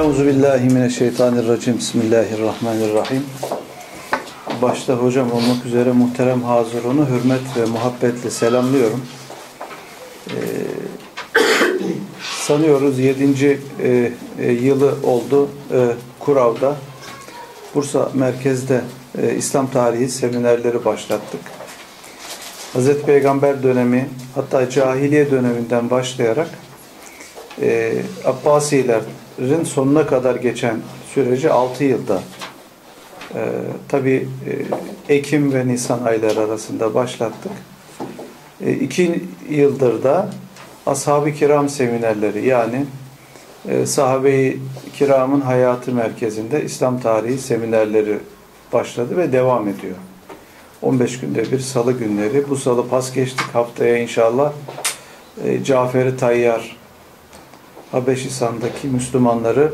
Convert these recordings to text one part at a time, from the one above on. Euzubillahimineşşeytanirracim. Bismillahirrahmanirrahim. Başta hocam olmak üzere muhterem hazirunu hürmet ve muhabbetle selamlıyorum. Sanıyoruz 7. yılı oldu KURAV'da. Bursa merkezde İslam tarihi seminerleri başlattık. Hazreti Peygamber dönemi, hatta cahiliye döneminden başlayarak Abbasilerin sonuna kadar geçen süreci 6 yılda tabi Ekim ve Nisan ayları arasında başlattık. 2 yıldır da Ashab-ı Kiram seminerleri, yani sahabe-i kiramın hayatı merkezinde İslam tarihi seminerleri başladı ve devam ediyor. 15 günde bir salı günleri. Bu salı pas geçtik. Haftaya inşallah Cafer-i Tayyar Habeşistan'daki Müslümanları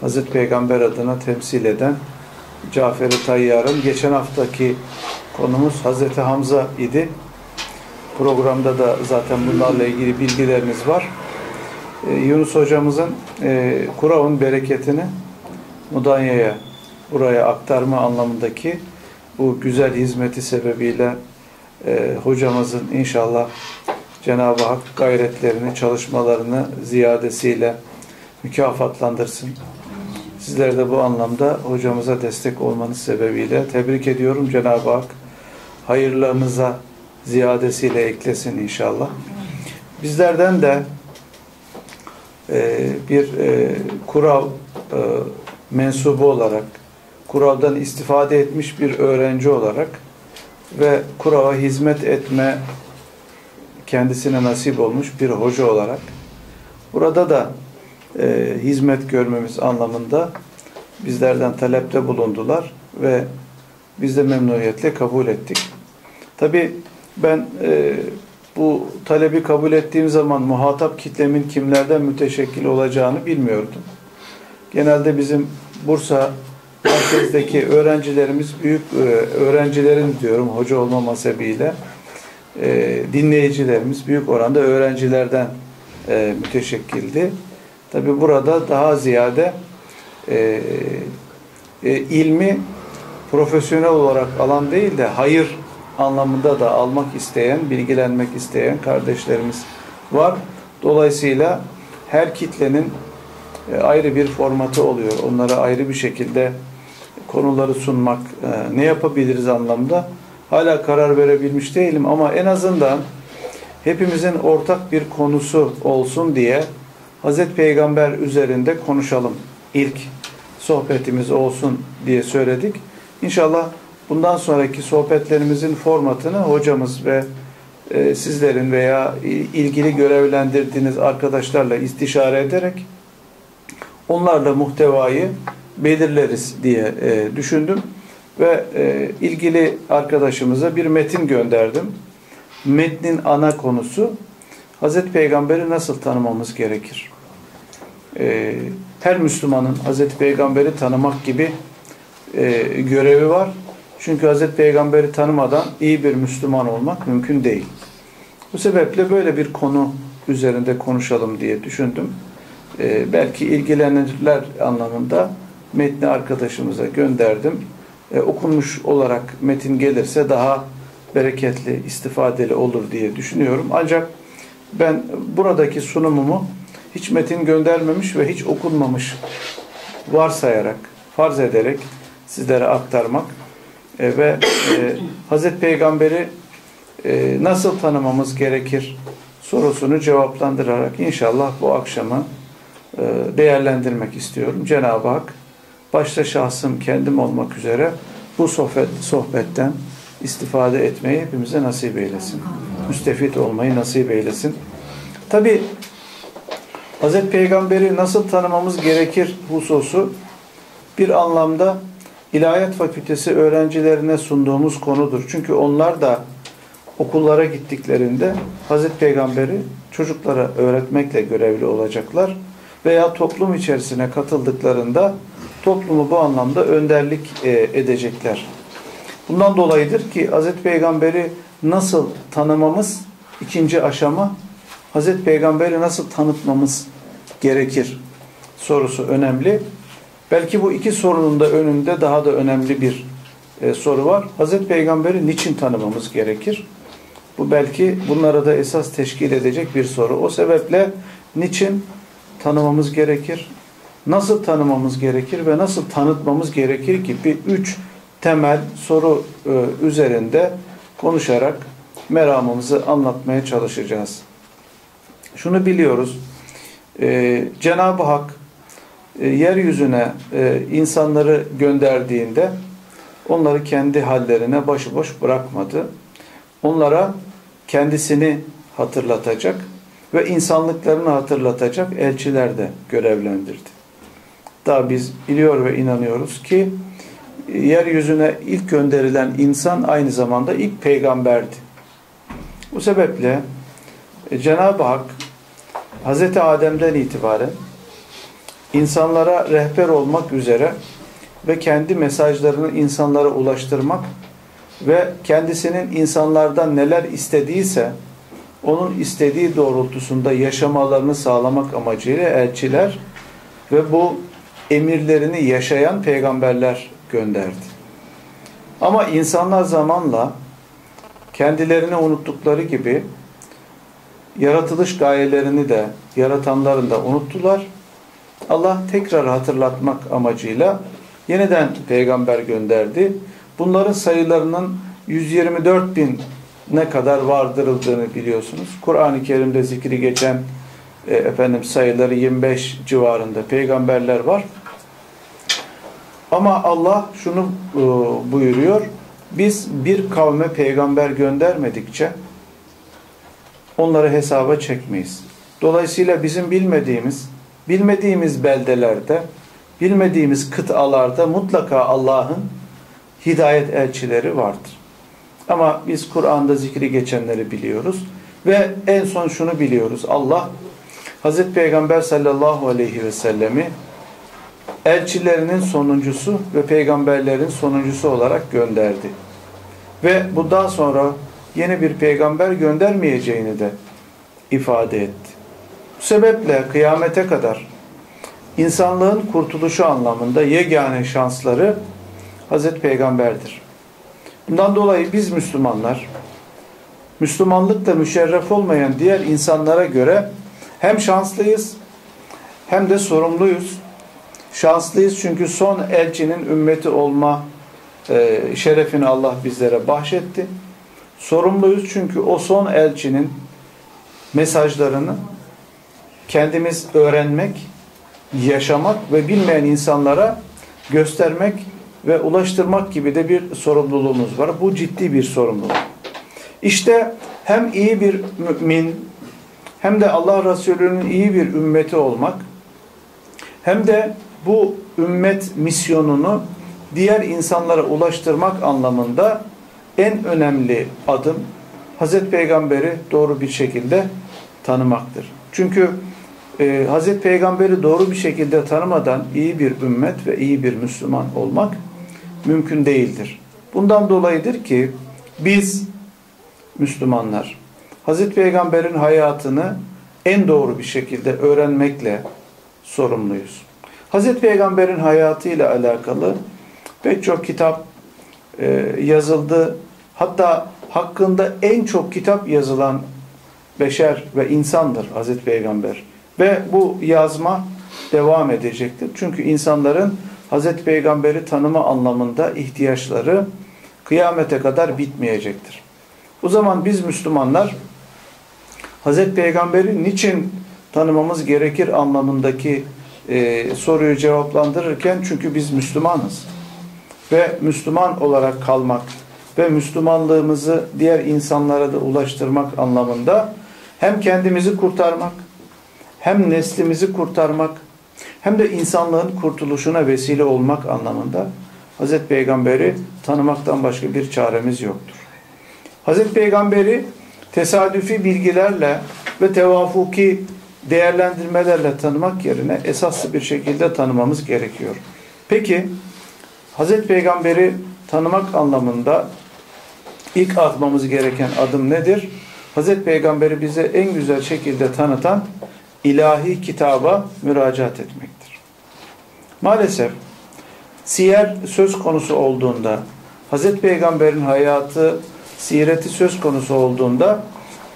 Hazreti Peygamber adına temsil eden Cafer-i Tayyar'ın, geçen haftaki konumuz Hazreti Hamza idi. Programda da zaten bunlarla ilgili bilgilerimiz var. Yunus hocamızın KURAV'ın bereketini Mudanya'ya, buraya aktarma anlamındaki bu güzel hizmeti sebebiyle hocamızın inşallah Cenab-ı Hak gayretlerini, çalışmalarını ziyadesiyle mükafatlandırsın. Sizler de bu anlamda hocamıza destek olmanız sebebiyle tebrik ediyorum. Cenab-ı Hak hayırlarınıza ziyadesiyle eklesin inşallah. Bizlerden de bir KURAV mensubu olarak, KURAV'dan istifade etmiş bir öğrenci olarak ve KURAV'a hizmet etme kendisine nasip olmuş bir hoca olarak burada da hizmet görmemiz anlamında bizlerden talepte bulundular ve biz de memnuniyetle kabul ettik. Tabii ben bu talebi kabul ettiğim zaman muhatap kitlemin kimlerden müteşekkil olacağını bilmiyordum. Genelde bizim Bursa merkezdeki öğrencilerimiz, büyük öğrencilerin diyorum hoca olmama sebebiyle, dinleyicilerimiz büyük oranda öğrencilerden müteşekkildi. Tabi burada daha ziyade ilmi profesyonel olarak alan değil de hayır anlamında da almak isteyen, bilgilenmek isteyen kardeşlerimiz var. Dolayısıyla her kitlenin ayrı bir formatı oluyor. Onlara ayrı bir şekilde konuları sunmak, ne yapabiliriz anlamda hala karar verebilmiş değilim, ama en azından hepimizin ortak bir konusu olsun diye Hazreti Peygamber üzerinde konuşalım, İlk sohbetimiz olsun diye söyledik. İnşallah bundan sonraki sohbetlerimizin formatını hocamız ve sizlerin veya ilgili görevlendirdiğiniz arkadaşlarla istişare ederek onlarla muhtevayı belirleriz diye düşündüm. Ve ilgili arkadaşımıza bir metin gönderdim. Metnin ana konusu Hazreti Peygamber'i nasıl tanımamız gerekir? Her Müslümanın Hazreti Peygamber'i tanımak gibi görevi var. Çünkü Hazreti Peygamber'i tanımadan iyi bir Müslüman olmak mümkün değil. Bu sebeple böyle bir konu üzerinde konuşalım diye düşündüm. Belki ilgilenirler anlamında metni arkadaşımıza gönderdim. Okunmuş olarak metin gelirse daha bereketli, istifadeli olur diye düşünüyorum. Ancak ben buradaki sunumumu hiç metin göndermemiş ve hiç okunmamış varsayarak, farz ederek sizlere aktarmak ve Hazreti Peygamber'i nasıl tanımamız gerekir sorusunu cevaplandırarak inşallah bu akşamı değerlendirmek istiyorum. Cenab-ı Hak başta şahsım, kendim olmak üzere bu sohbetten istifade etmeyi hepimize nasip eylesin. Müstefit olmayı nasip eylesin. Tabii Hazreti Peygamber'i nasıl tanımamız gerekir hususu bir anlamda İlahiyat Fakültesi öğrencilerine sunduğumuz konudur. Çünkü onlar da okullara gittiklerinde Hazreti Peygamber'i çocuklara öğretmekle görevli olacaklar veya toplum içerisine katıldıklarında toplumu bu anlamda önderlik edecekler. Bundan dolayıdır ki Hazreti Peygamber'i nasıl tanımamız, ikinci aşama Hazreti Peygamber'i nasıl tanıtmamız gerekir sorusu önemli. Belki bu iki sorunun da önünde daha da önemli bir soru var. Hazreti Peygamber'i niçin tanımamız gerekir? Bu belki bunlara da esas teşkil edecek bir soru. O sebeple niçin tanımamız gerekir? Nasıl tanımamız gerekir ve nasıl tanıtmamız gerekir gibi üç temel soru üzerinde konuşarak meramımızı anlatmaya çalışacağız. Şunu biliyoruz. Cenab-ı Hak yeryüzüne insanları gönderdiğinde onları kendi hallerine başıboş bırakmadı. Onlara kendisini hatırlatacak ve insanlıklarını hatırlatacak elçiler de görevlendirdi. Daha biz biliyor ve inanıyoruz ki yeryüzüne ilk gönderilen insan aynı zamanda ilk peygamberdi. Bu sebeple Cenab-ı Hak Hazreti Adem'den itibaren insanlara rehber olmak üzere ve kendi mesajlarını insanlara ulaştırmak ve kendisinin insanlardan neler istediyse onun istediği doğrultusunda yaşamalarını sağlamak amacıyla elçiler ve bu emirlerini yaşayan peygamberler gönderdi. Ama insanlar zamanla kendilerini unuttukları gibi yaratılış gayelerini de yaratanların da unuttular. Allah tekrar hatırlatmak amacıyla yeniden peygamber gönderdi. Bunların sayılarının 124.000'e kadar vardırıldığını biliyorsunuz. Kur'an-ı Kerim'de zikri geçen sayıları 25 civarında peygamberler var. Ama Allah şunu buyuruyor. Biz bir kavme peygamber göndermedikçe onları hesaba çekmeyiz. Dolayısıyla bizim bilmediğimiz beldelerde, bilmediğimiz kıtalarda mutlaka Allah'ın hidayet elçileri vardır. Ama biz Kur'an'da zikri geçenleri biliyoruz. Ve en son şunu biliyoruz. Allah Hazreti Peygamber sallallahu aleyhi ve sellemi elçilerinin sonuncusu ve peygamberlerin sonuncusu olarak gönderdi. Ve bundan sonra yeni bir peygamber göndermeyeceğini de ifade etti. Bu sebeple kıyamete kadar insanlığın kurtuluşu anlamında yegane şansları Hazreti Peygamber'dir. Bundan dolayı biz Müslümanlar, Müslümanlıkla müşerref olmayan diğer insanlara göre hem şanslıyız hem de sorumluyuz. Şanslıyız çünkü son elçinin ümmeti olma şerefini Allah bizlere bahşetti. Sorumluyuz çünkü o son elçinin mesajlarını kendimiz öğrenmek, yaşamak ve bilmeyen insanlara göstermek ve ulaştırmak gibi de bir sorumluluğumuz var. Bu ciddi bir sorumluluk. İşte hem iyi bir mümin hem de Allah Resulü'nün iyi bir ümmeti olmak hem de bu ümmet misyonunu diğer insanlara ulaştırmak anlamında en önemli adım Hazreti Peygamber'i doğru bir şekilde tanımaktır. Çünkü Hazreti Peygamber'i doğru bir şekilde tanımadan iyi bir ümmet ve iyi bir Müslüman olmak mümkün değildir. Bundan dolayıdır ki biz Müslümanlar Hazreti Peygamber'in hayatını en doğru bir şekilde öğrenmekle sorumluyuz. Hazreti Peygamber'in hayatıyla alakalı pek çok kitap yazıldı. Hatta hakkında en çok kitap yazılan beşer ve insandır Hazreti Peygamber. Ve bu yazma devam edecektir. Çünkü insanların Hazreti Peygamber'i tanıma anlamında ihtiyaçları kıyamete kadar bitmeyecektir. O zaman biz Müslümanlar Hazreti Peygamber'i niçin tanımamız gerekir anlamındaki soruyu cevaplandırırken çünkü biz Müslümanız. Ve Müslüman olarak kalmak ve Müslümanlığımızı diğer insanlara da ulaştırmak anlamında hem kendimizi kurtarmak hem neslimizi kurtarmak hem de insanlığın kurtuluşuna vesile olmak anlamında Hazreti Peygamber'i tanımaktan başka bir çaremiz yoktur. Hazreti Peygamber'i tesadüfi bilgilerle ve tevafuki değerlendirmelerle tanımak yerine esaslı bir şekilde tanımamız gerekiyor. Peki Hazreti Peygamber'i tanımak anlamında ilk atmamız gereken adım nedir? Hazreti Peygamber'i bize en güzel şekilde tanıtan ilahi kitaba müracaat etmektir. Maalesef siyer söz konusu olduğunda, Hazreti Peygamber'in hayatı, sireti söz konusu olduğunda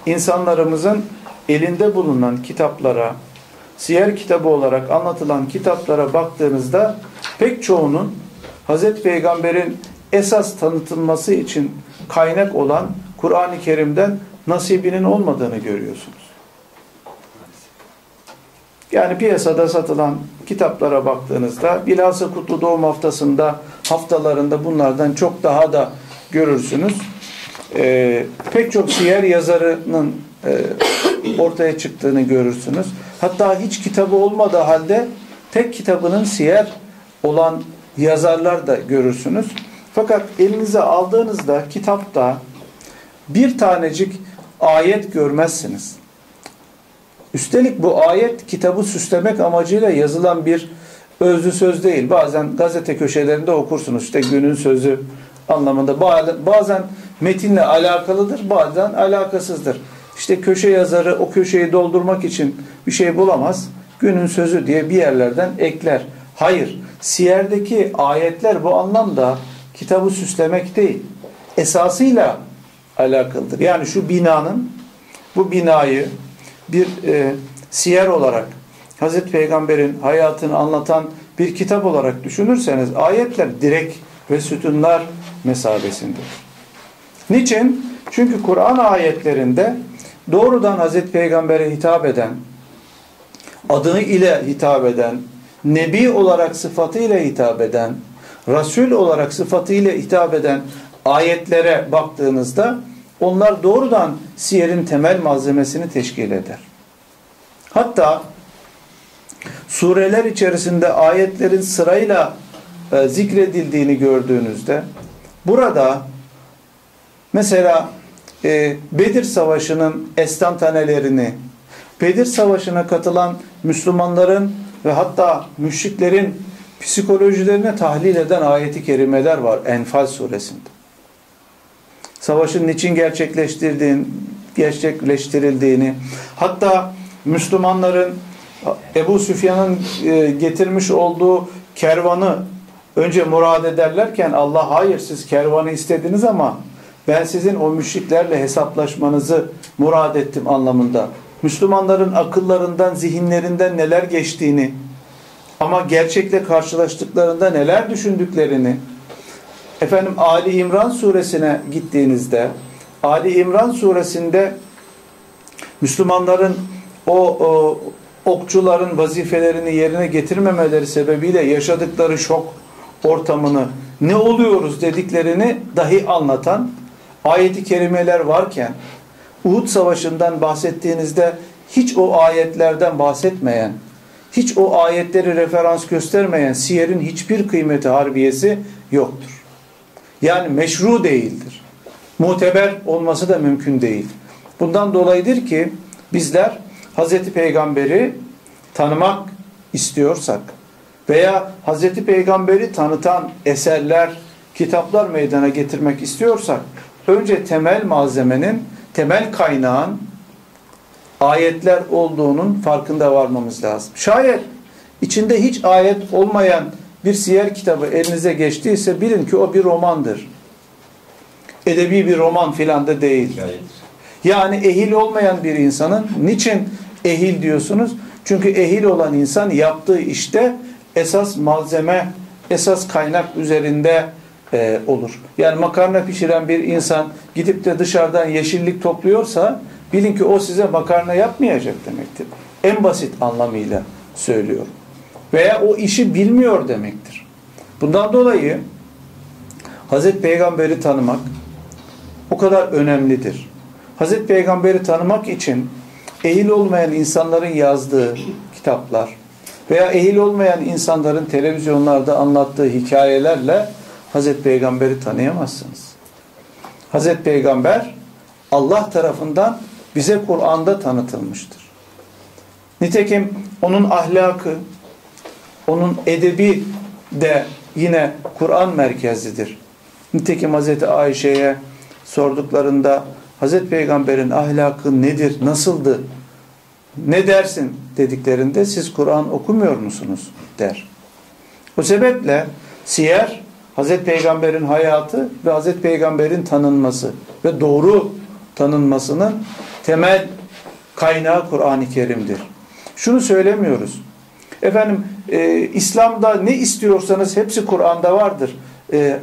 insanlarımızın elinde bulunan kitaplara, siyer kitabı olarak anlatılan kitaplara baktığınızda pek çoğunun Hazreti Peygamber'in esas tanıtılması için kaynak olan Kur'an-ı Kerim'den nasibinin olmadığını görüyorsunuz. Yani piyasada satılan kitaplara baktığınızda bilhassa Kutlu Doğum haftalarında bunlardan çok daha da görürsünüz. Pek çok siyer yazarının ortaya çıktığını görürsünüz. Hatta hiç kitabı olmadığı halde tek kitabının siyer olan yazarlar da görürsünüz. Fakat elinize aldığınızda kitapta bir tanecik ayet görmezsiniz. Üstelik bu ayet kitabı süslemek amacıyla yazılan bir özlü söz değil. Bazen gazete köşelerinde okursunuz, işte günün sözü anlamında. Bazen metinle alakalıdır, bazen alakasızdır. İşte köşe yazarı o köşeyi doldurmak için bir şey bulamaz, günün sözü diye bir yerlerden ekler. Hayır, siyerdeki ayetler bu anlamda kitabı süslemek değil, esasıyla alakalıdır. Yani şu binanın, bu binayı bir siyer olarak, Hazreti Peygamber'in hayatını anlatan bir kitap olarak düşünürseniz ayetler direk ve sütunlar mesabesindedir. Niçin? Çünkü Kur'an ayetlerinde doğrudan Hazreti Peygamber'e hitap eden, adı ile hitap eden, nebi olarak sıfatıyla hitap eden, Resul olarak sıfatıyla hitap eden ayetlere baktığınızda onlar doğrudan siyerin temel malzemesini teşkil eder. Hatta sureler içerisinde ayetlerin sırayla zikredildiğini gördüğünüzde burada mesela Bedir Savaşı'nın estantanelerini, Bedir Savaşı'na katılan Müslümanların ve hatta müşriklerin psikolojilerine tahlil eden ayeti kerimeler var Enfal Suresi'nde. Savaşın niçin gerçekleştirildiğini, hatta Müslümanların Ebu Süfyan'ın getirmiş olduğu kervanı önce murad ederlerken Allah hayır siz kervanı istediniz ama ben sizin o müşriklerle hesaplaşmanızı murad ettim anlamında. Müslümanların akıllarından, zihinlerinden neler geçtiğini ama gerçekle karşılaştıklarında neler düşündüklerini, efendim Ali İmran suresine gittiğinizde Ali İmran suresinde Müslümanların o okçuların vazifelerini yerine getirmemeleri sebebiyle yaşadıkları şok ortamını, ne oluyoruz dediklerini dahi anlatan ayeti kerimeler varken Uhud Savaşı'ndan bahsettiğinizde hiç o ayetlerden bahsetmeyen, hiç o ayetleri referans göstermeyen siyerin hiçbir kıymeti harbiyesi yoktur. Yani meşru değildir. Muteber olması da mümkün değil. Bundan dolayıdır ki bizler Hazreti Peygamber'i tanımak istiyorsak veya Hazreti Peygamber'i tanıtan eserler, kitaplar meydana getirmek istiyorsak önce temel malzemenin, temel kaynağın ayetler olduğunun farkında varmamız lazım. Şayet içinde hiç ayet olmayan bir siyer kitabı elinize geçtiyse bilin ki o bir romandır. Edebi bir roman filan da değil. Yani ehil olmayan bir insanın, niçin ehil diyorsunuz? Çünkü ehil olan insan yaptığı işte esas malzeme, esas kaynak üzerinde olur. Yani makarna pişiren bir insan gidip de dışarıdan yeşillik topluyorsa bilin ki o size makarna yapmayacak demektir. En basit anlamıyla söylüyorum. Veya o işi bilmiyor demektir. Bundan dolayı Hazreti Peygamber'i tanımak o kadar önemlidir. Hazreti Peygamber'i tanımak için ehil olmayan insanların yazdığı kitaplar veya ehil olmayan insanların televizyonlarda anlattığı hikayelerle Hazreti Peygamber'i tanıyamazsınız. Hazreti Peygamber Allah tarafından bize Kur'an'da tanıtılmıştır. Nitekim onun ahlakı, onun edebi de yine Kur'an merkezlidir. Nitekim Hazreti Ayşe'ye sorduklarında Hazreti Peygamber'in ahlakı nedir, nasıldı, ne dersin dediklerinde siz Kur'an okumuyor musunuz der. O sebeple siyer, Hazreti Peygamber'in hayatı ve Hazreti Peygamber'in tanınması ve doğru tanınmasının temel kaynağı Kur'an-ı Kerim'dir. Şunu söylemiyoruz. Efendim, İslam'da ne istiyorsanız hepsi Kur'an'da vardır.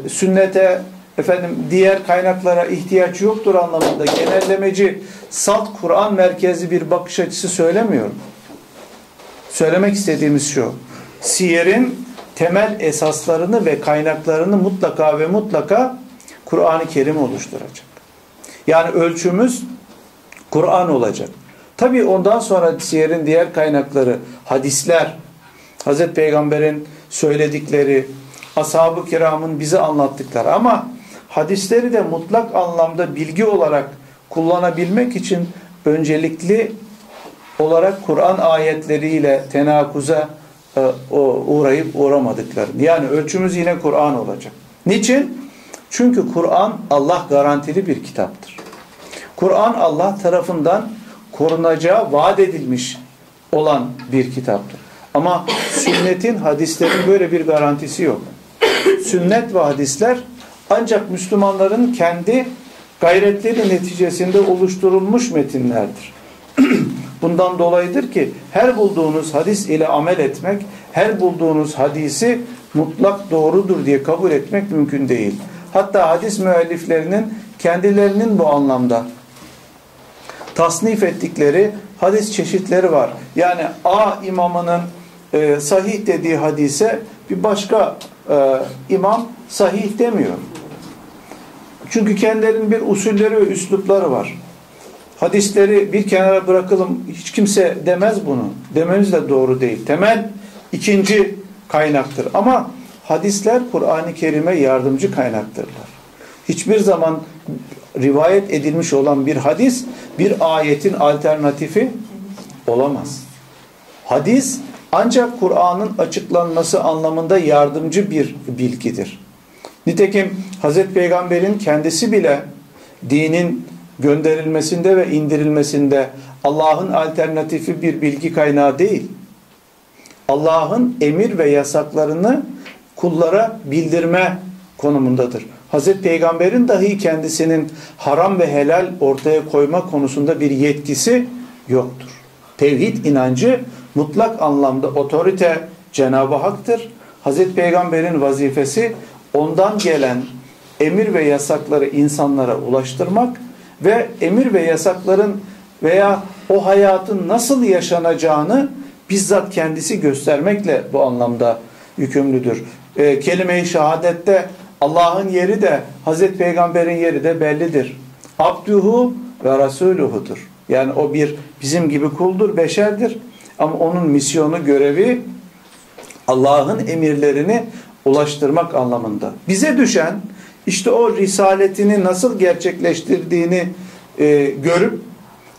Sünnete, efendim, diğer kaynaklara ihtiyaç yoktur anlamında genellemeci, salt Kur'an merkezli bir bakış açısı söylemiyor. Söylemek istediğimiz şu: siyerin temel esaslarını ve kaynaklarını mutlaka ve mutlaka Kur'an-ı Kerim oluşturacak. Yani ölçümüz Kur'an olacak. Tabii ondan sonra siyerin diğer kaynakları, hadisler, Hazreti Peygamber'in söyledikleri, Ashab-ı Kiram'ın bize anlattıkları, ama hadisleri de mutlak anlamda bilgi olarak kullanabilmek için öncelikli olarak Kur'an ayetleriyle tenakuza uğrayıp uğramadıkları. Yani ölçümüz yine Kur'an olacak. Niçin? Çünkü Kur'an Allah garantili bir kitaptır. Kur'an Allah tarafından korunacağı vaat edilmiş olan bir kitaptır. Ama sünnetin, hadislerin böyle bir garantisi yok. Sünnet ve hadisler ancak Müslümanların kendi gayretleri neticesinde oluşturulmuş metinlerdir. Bundan dolayıdır ki her bulduğunuz hadis ile amel etmek, her bulduğunuz hadisi mutlak doğrudur diye kabul etmek mümkün değil. Hatta hadis müelliflerinin kendilerinin bu anlamda tasnif ettikleri hadis çeşitleri var. Yani A imamının sahih dediği hadise bir başka imam sahih demiyor. Çünkü kendilerinin bir usulleri ve üslupları var. Hadisleri bir kenara bırakalım, hiç kimse demez bunu. Dememiz de doğru değil. Temel ikinci kaynaktır. Ama hadisler Kur'an-ı Kerim'e yardımcı kaynaktırlar. Hiçbir zaman rivayet edilmiş olan bir hadis bir ayetin alternatifi olamaz. Hadis ancak Kur'an'ın açıklanması anlamında yardımcı bir bilgidir. Nitekim Hazreti Peygamber'in kendisi bile dinin gönderilmesinde ve indirilmesinde Allah'ın alternatifi bir bilgi kaynağı değil, Allah'ın emir ve yasaklarını kullara bildirme konumundadır. Hazreti Peygamber'in dahi kendisinin haram ve helal ortaya koyma konusunda bir yetkisi yoktur. Tevhid inancı mutlak anlamda otorite Cenab-ı Hak'tır. Hazreti Peygamber'in vazifesi ondan gelen emir ve yasakları insanlara ulaştırmak ve emir ve yasakların veya o hayatın nasıl yaşanacağını bizzat kendisi göstermekle bu anlamda yükümlüdür. Kelime-i Şahadette Allah'ın yeri de Hazreti Peygamber'in yeri de bellidir. Abdühü ve Rasuluhudur. Yani o bir bizim gibi kuldur, beşerdir. Ama onun misyonu, görevi Allah'ın emirlerini ulaştırmak anlamında. Bize düşen işte o risaletini nasıl gerçekleştirdiğini görüp,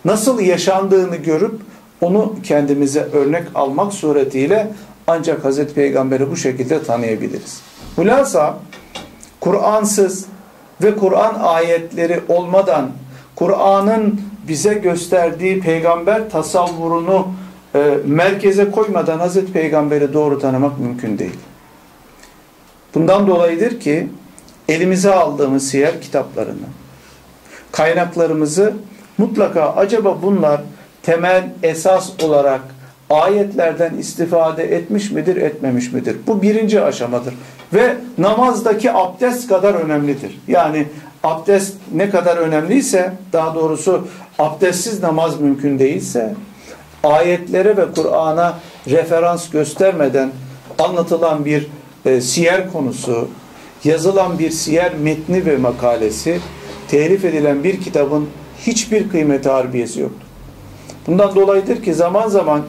nasıl yaşandığını görüp onu kendimize örnek almak suretiyle ancak Hazreti Peygamber'i bu şekilde tanıyabiliriz. Hulasa, Kur'ansız ve Kur'an ayetleri olmadan Kur'an'ın bize gösterdiği peygamber tasavvurunu merkeze koymadan Hazreti Peygamber'i doğru tanımak mümkün değil. Bundan dolayıdır ki elimize aldığımız siyer kitaplarını, kaynaklarımızı mutlaka acaba bunlar temel esas olarak ayetlerden istifade etmiş midir, etmemiş midir? Bu birinci aşamadır. Ve namazdaki abdest kadar önemlidir. Yani abdest ne kadar önemliyse, daha doğrusu abdestsiz namaz mümkün değilse, ayetlere ve Kur'an'a referans göstermeden anlatılan bir siyer konusu, yazılan bir siyer metni ve makalesi, telif edilen bir kitabın hiçbir kıymeti harbiyesi yoktur. Bundan dolayıdır ki zaman zaman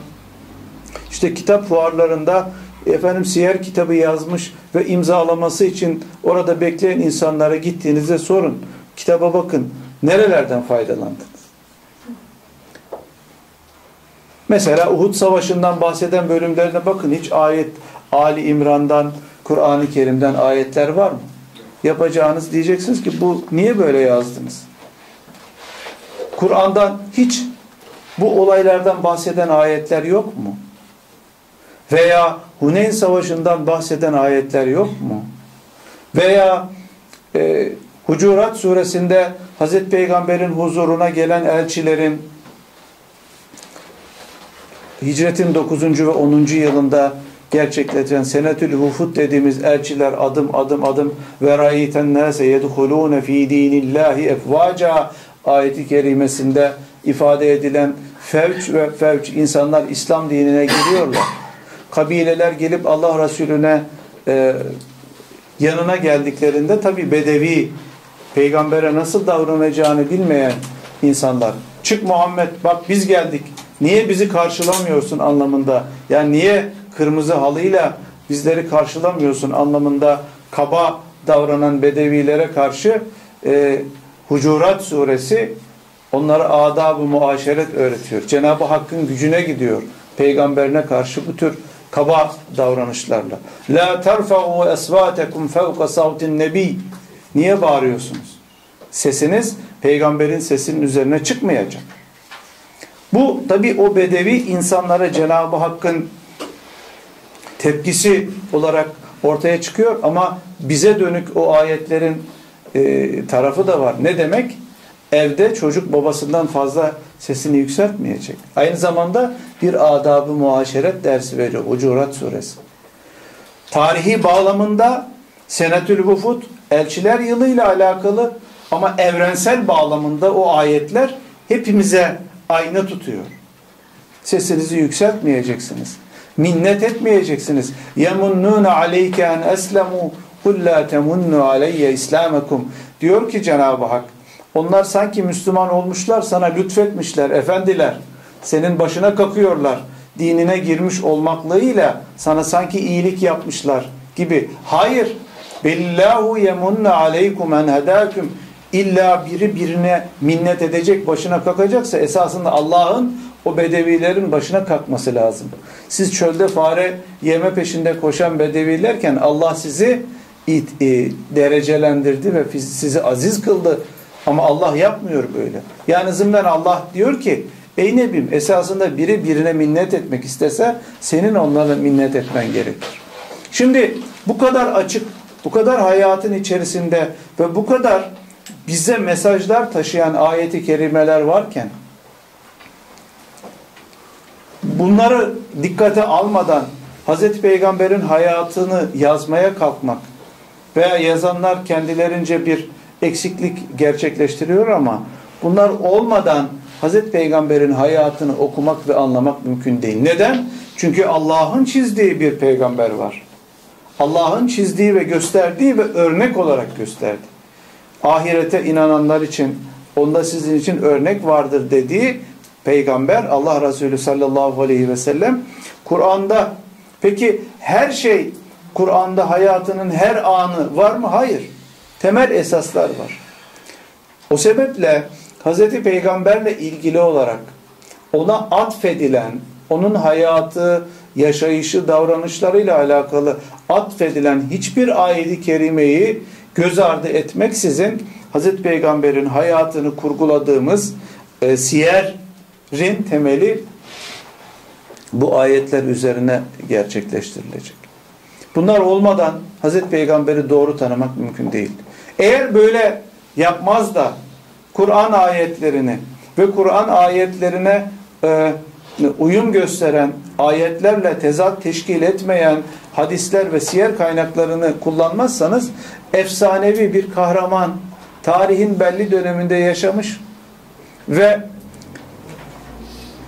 işte kitap fuarlarında efendim siyer kitabı yazmış ve imzalaması için orada bekleyen insanlara gittiğinizde sorun, kitaba bakın, nerelerden faydalandınız? Mesela Uhud Savaşı'ndan bahseden bölümlerine bakın, hiç ayet, Ali İmran'dan, Kur'an-ı Kerim'den ayetler var mı? Yapacağınız, diyeceksiniz ki bu niye böyle yazdınız? Kur'an'dan hiç bu olaylardan bahseden ayetler yok mu? Veya Huneyn Savaşı'ndan bahseden ayetler yok mu? Veya Hucurat Suresinde Hazreti Peygamber'in huzuruna gelen elçilerin hicretin 9. ve 10. yılında gerçekleşen Senetü'l-Vüfud dediğimiz elçiler adım adım ve ra'ayten nase yedhulun fi dinillahi efvaca ayeti kerimesinde ifade edilen fevç insanlar İslam dinine giriyorlar. Kabileler gelip Allah Resulüne yanına geldiklerinde tabi bedevi, peygambere nasıl davranacağını bilmeyen insanlar. Çık Muhammed, bak biz geldik. Niye bizi karşılamıyorsun anlamında. Yani niye kırmızı halıyla bizleri karşılamıyorsun anlamında kaba davranan bedevilere karşı Hucurat Suresi onlara adab-ı muaşeret öğretiyor. Cenab-ı Hakk'ın gücüne gidiyor. Peygamberine karşı bu tür kaba davranışlarla. La terfa'u esvatekum fevka savtin nebi. Niye bağırıyorsunuz? Sesiniz peygamberin sesinin üzerine çıkmayacak. Bu tabi o bedevi insanlara Cenab-ı Hakk'ın tepkisi olarak ortaya çıkıyor ama bize dönük o ayetlerin tarafı da var. Ne demek? Evde çocuk babasından fazla sesini yükseltmeyecek. Aynı zamanda bir adab-ı muaşeret dersi veriyor. Hucurat Suresi. Tarihi bağlamında Senetü'l-Vüfud elçiler yılıyla alakalı ama evrensel bağlamında o ayetler hepimize ayna tutuyor. Sesinizi yükseltmeyeceksiniz. Minnet etmeyeceksiniz. Yemunnûne aleyke en eslemû kullâ temunnû aleyye islâmekum. Diyor ki Cenab-ı Hak, onlar sanki Müslüman olmuşlar, sana lütfetmişler efendiler. Senin başına kakıyorlar. Dinine girmiş olmaklığıyla sana sanki iyilik yapmışlar gibi. Hayır. Bellahu yemunna aleykum en hedâküm. İlla biri birine minnet edecek, başına kakacaksa esasında Allah'ın o bedevilerin başına kalkması lazım. Siz çölde fare yeme peşinde koşan bedevilerken Allah sizi derecelendirdi ve sizi aziz kıldı. Ama Allah yapmıyor böyle. Yani zımnen Allah diyor ki ey Nebim, esasında biri birine minnet etmek istese senin onlara minnet etmen gerekir. Şimdi bu kadar açık, bu kadar hayatın içerisinde ve bu kadar bize mesajlar taşıyan ayeti kerimeler varken bunları dikkate almadan Hazreti Peygamber'in hayatını yazmaya kalkmak veya yazanlar kendilerince bir eksiklik gerçekleştiriyor ama bunlar olmadan Hazreti Peygamber'in hayatını okumak ve anlamak mümkün değil. Neden? Çünkü Allah'ın çizdiği bir peygamber var. Allah'ın çizdiği ve gösterdiği ve örnek olarak gösterdi. Ahirete inananlar için onda sizin için örnek vardır dediği peygamber Allah Resulü sallallahu aleyhi ve sellem Kur'an'da. Peki her şey Kur'an'da, hayatının her anı var mı? Hayır. Temel esaslar var. O sebeple Hazreti Peygamber'le ilgili olarak ona atfedilen, onun hayatı, yaşayışı, davranışlarıyla alakalı atfedilen hiçbir ayet-i kerimeyi göz ardı etmeksizin Hazreti Peygamber'in hayatını kurguladığımız siyerin temeli bu ayetler üzerine gerçekleştirilecek. Bunlar olmadan Hazreti Peygamber'i doğru tanımak mümkün değil. Eğer böyle yapmaz da Kur'an ayetlerini ve Kur'an ayetlerine uyum gösteren, ayetlerle tezat teşkil etmeyen hadisler ve siyer kaynaklarını kullanmazsanız efsanevi bir kahraman, tarihin belli döneminde yaşamış ve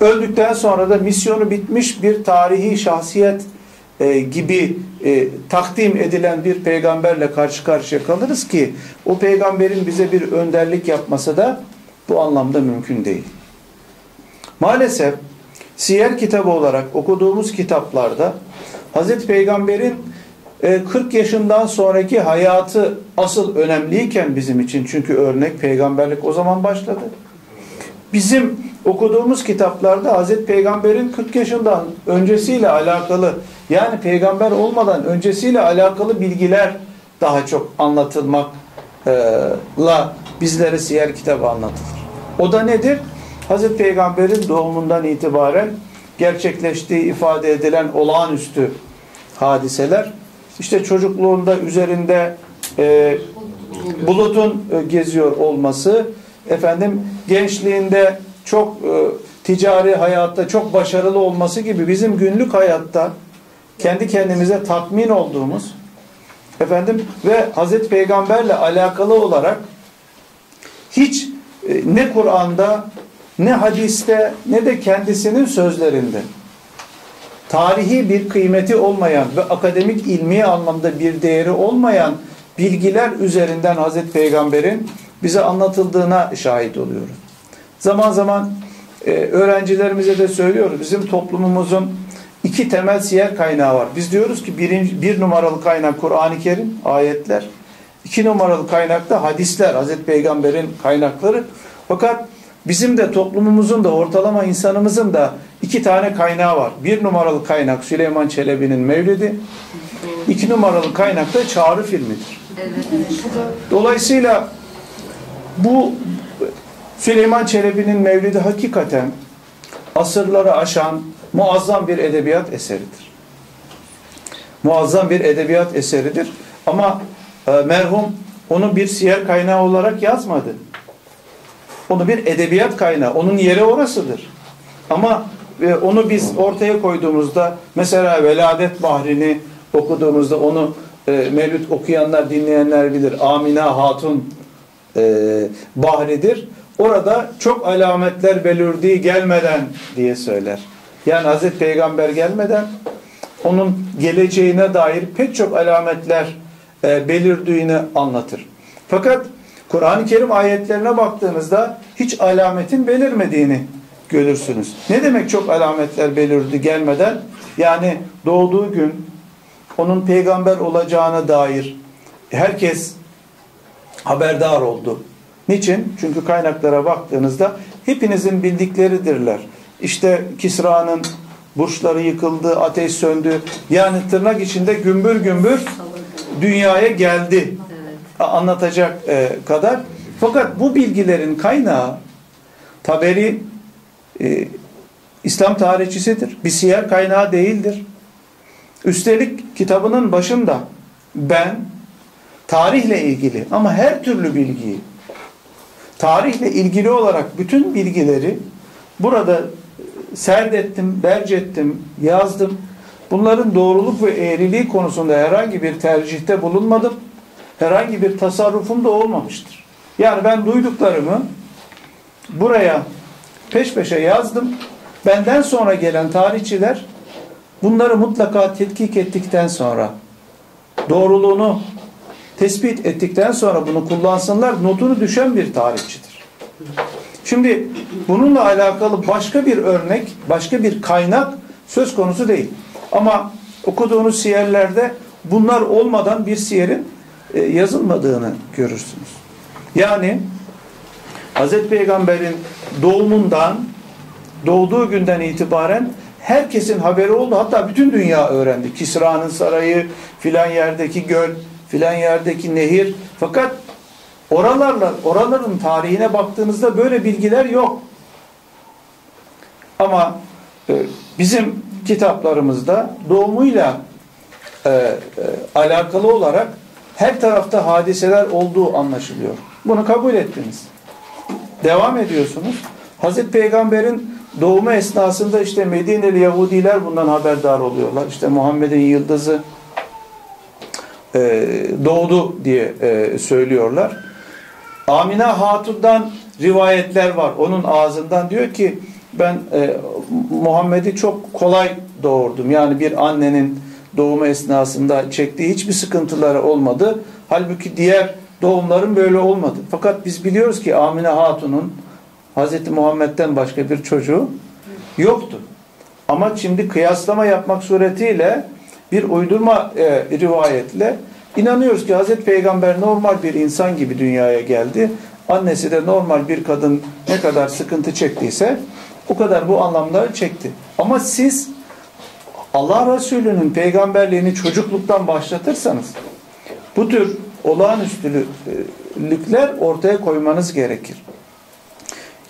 öldükten sonra da misyonu bitmiş bir tarihi şahsiyet gibi takdim edilen bir peygamberle karşı karşıya kalırız ki o peygamberin bize bir önderlik yapması da bu anlamda mümkün değil. Maalesef siyer kitabı olarak okuduğumuz kitaplarda Hazreti Peygamber'in 40 yaşından sonraki hayatı asıl önemliyken bizim için, çünkü örnek peygamberlik o zaman başladı. Bizim okuduğumuz kitaplarda Hazreti Peygamber'in 40 yaşından öncesiyle alakalı, yani peygamber olmadan öncesiyle alakalı bilgiler daha çok anlatılmakla bizlere siyer kitabı anlatılır. O da nedir? Hazreti Peygamber'in doğumundan itibaren gerçekleştiği ifade edilen olağanüstü hadiseler. İşte çocukluğunda üzerinde bulutun geziyor olması, efendim gençliğinde çok ticari hayatta çok başarılı olması gibi bizim günlük hayatta kendi kendimize tatmin olduğumuz efendim ve Hazreti Peygamberle alakalı olarak hiç ne Kur'an'da ne hadiste ne de kendisinin sözlerinde tarihi bir kıymeti olmayan ve akademik ilmi anlamda bir değeri olmayan bilgiler üzerinden Hazreti Peygamber'in bize anlatıldığına şahit oluyoruz. Zaman zaman öğrencilerimize de söylüyoruz. Bizim toplumumuzun iki temel siyer kaynağı var. Biz diyoruz ki bir numaralı kaynak Kur'an-ı Kerim, ayetler. İki numaralı kaynak da hadisler, Hazreti Peygamber'in kaynakları. Fakat bizim de toplumumuzun da ortalama insanımızın da iki tane kaynağı var. Bir numaralı kaynak Süleyman Çelebi'nin Mevlidi. İki numaralı kaynak da Çağrı filmidir. Dolayısıyla bu Süleyman Çelebi'nin Mevlidi hakikaten asırları aşan muazzam bir edebiyat eseridir. Muazzam bir edebiyat eseridir. Ama merhum onu bir siyer kaynağı olarak yazmadı. Onu bir edebiyat kaynağı. Onun yeri orasıdır. Ama onu biz ortaya koyduğumuzda mesela Veladet Bahri'ni okuduğumuzda onu Mevlid okuyanlar, dinleyenler bilir. Amina Hatun Bahri'dir. Orada çok alametler belirdiği gelmeden diye söyler. Yani Hazreti Peygamber gelmeden onun geleceğine dair pek çok alametler belirdiğini anlatır. Fakat Kur'an-ı Kerim ayetlerine baktığınızda hiç alametin belirmediğini görürsünüz. Ne demek çok alametler belirdi gelmeden? Yani doğduğu gün onun peygamber olacağına dair herkes haberdar oldu. Niçin? Çünkü kaynaklara baktığınızda hepinizin bildikleridirler. İşte Kisra'nın burçları yıkıldı, ateş söndü. Yani tırnak içinde gümbür gümbür dünyaya geldi. Anlatacak kadar. Fakat bu bilgilerin kaynağı Taberi İslam tarihçisidir. Bir siyer kaynağı değildir. Üstelik kitabının başında ben tarihle ilgili ama her türlü bilgiyi tarihle ilgili olarak bütün bilgileri burada serdettim, derc ettim, yazdım. Bunların doğruluk ve eğriliği konusunda herhangi bir tercihte bulunmadım. Herhangi bir tasarrufum da olmamıştır. Yani ben duyduklarımı buraya peş peşe yazdım. Benden sonra gelen tarihçiler bunları mutlaka tetkik ettikten sonra, doğruluğunu tespit ettikten sonra bunu kullansınlar, notunu düşen bir tarihçidir. Şimdi bununla alakalı başka bir örnek, başka bir kaynak söz konusu değil. Ama okuduğunuz siyerlerde bunlar olmadan bir siyerin yazılmadığını görürsünüz. Yani Hazreti Peygamber'in doğduğu günden itibaren herkesin haberi oldu. Hatta bütün dünya öğrendi. Kisra'nın sarayı, filan yerdeki göl, filan yerdeki nehir. Fakat oraların tarihine baktığınızda böyle bilgiler yok. Ama bizim kitaplarımızda doğumuyla alakalı olarak her tarafta hadiseler olduğu anlaşılıyor. Bunu kabul ettiniz. Devam ediyorsunuz. Hazreti Peygamber'in doğumu esnasında işte Medineli Yahudiler bundan haberdar oluyorlar. İşte Muhammed'in yıldızı doğdu diye söylüyorlar. Amina Hatun'dan rivayetler var. Onun ağzından diyor ki ben Muhammed'i çok kolay doğurdum. Yani bir annenin doğumu esnasında çektiği hiçbir sıkıntıları olmadı. Halbuki diğer doğumların böyle olmadı. Fakat biz biliyoruz ki Amine Hatun'un Hazreti Muhammed'den başka bir çocuğu yoktu. Ama şimdi kıyaslama yapmak suretiyle bir uydurma rivayetle inanıyoruz ki Hazreti Peygamber normal bir insan gibi dünyaya geldi. Annesi de normal bir kadın ne kadar sıkıntı çektiyse o kadar bu anlamları çekti. Ama siz Allah Resulü'nün peygamberliğini çocukluktan başlatırsanız bu tür olağanüstülükler ortaya koymanız gerekir.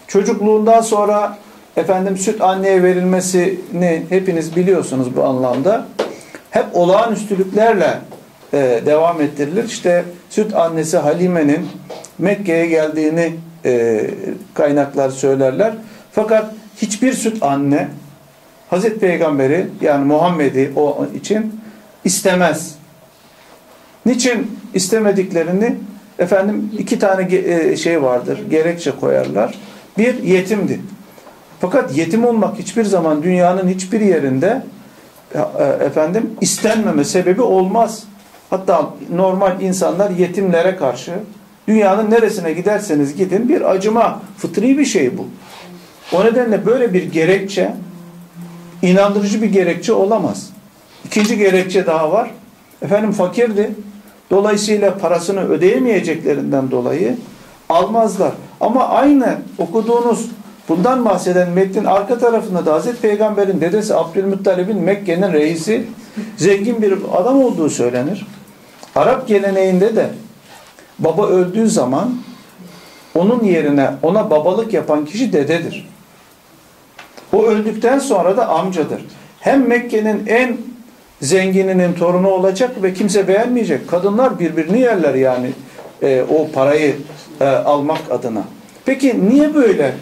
Çocukluğundan sonra efendim süt anneye verilmesini hepiniz biliyorsunuz bu anlamda. hep olağanüstülüklerle devam ettirilir. İşte süt annesi Halime'nin Mekke'ye geldiğini kaynaklar söylerler. Fakat hiçbir süt anne Hazreti Peygamberi, yani Muhammed'i o için istemez. Niçin istemediklerini efendim iki tane şey vardır, gerekçe koyarlar. Bir, yetimdi. Fakat yetim olmak hiçbir zaman dünyanın hiçbir yerinde efendim istenmeme sebebi olmaz. Hatta normal insanlar yetimlere karşı dünyanın neresine giderseniz gidin bir acıma, fıtri bir şey bu. O nedenle böyle bir gerekçe inandırıcı bir gerekçe olamaz. İkinci gerekçe daha var. Efendim fakirdi. Dolayısıyla parasını ödeyemeyeceklerinden dolayı almazlar. Ama aynı okuduğunuz bundan bahseden metnin arka tarafında da Hazreti Peygamber'in dedesi Abdülmuttalib'in Mekke'nin reisi, zengin bir adam olduğu söylenir. Arap geleneğinde de baba öldüğü zaman onun yerine ona babalık yapan kişi dededir. O öldükten sonra da amcadır. Hem Mekke'nin en zengininin torunu olacak ve kimse beğenmeyecek. Kadınlar birbirini yerler yani o parayı almak adına. Peki niye böyle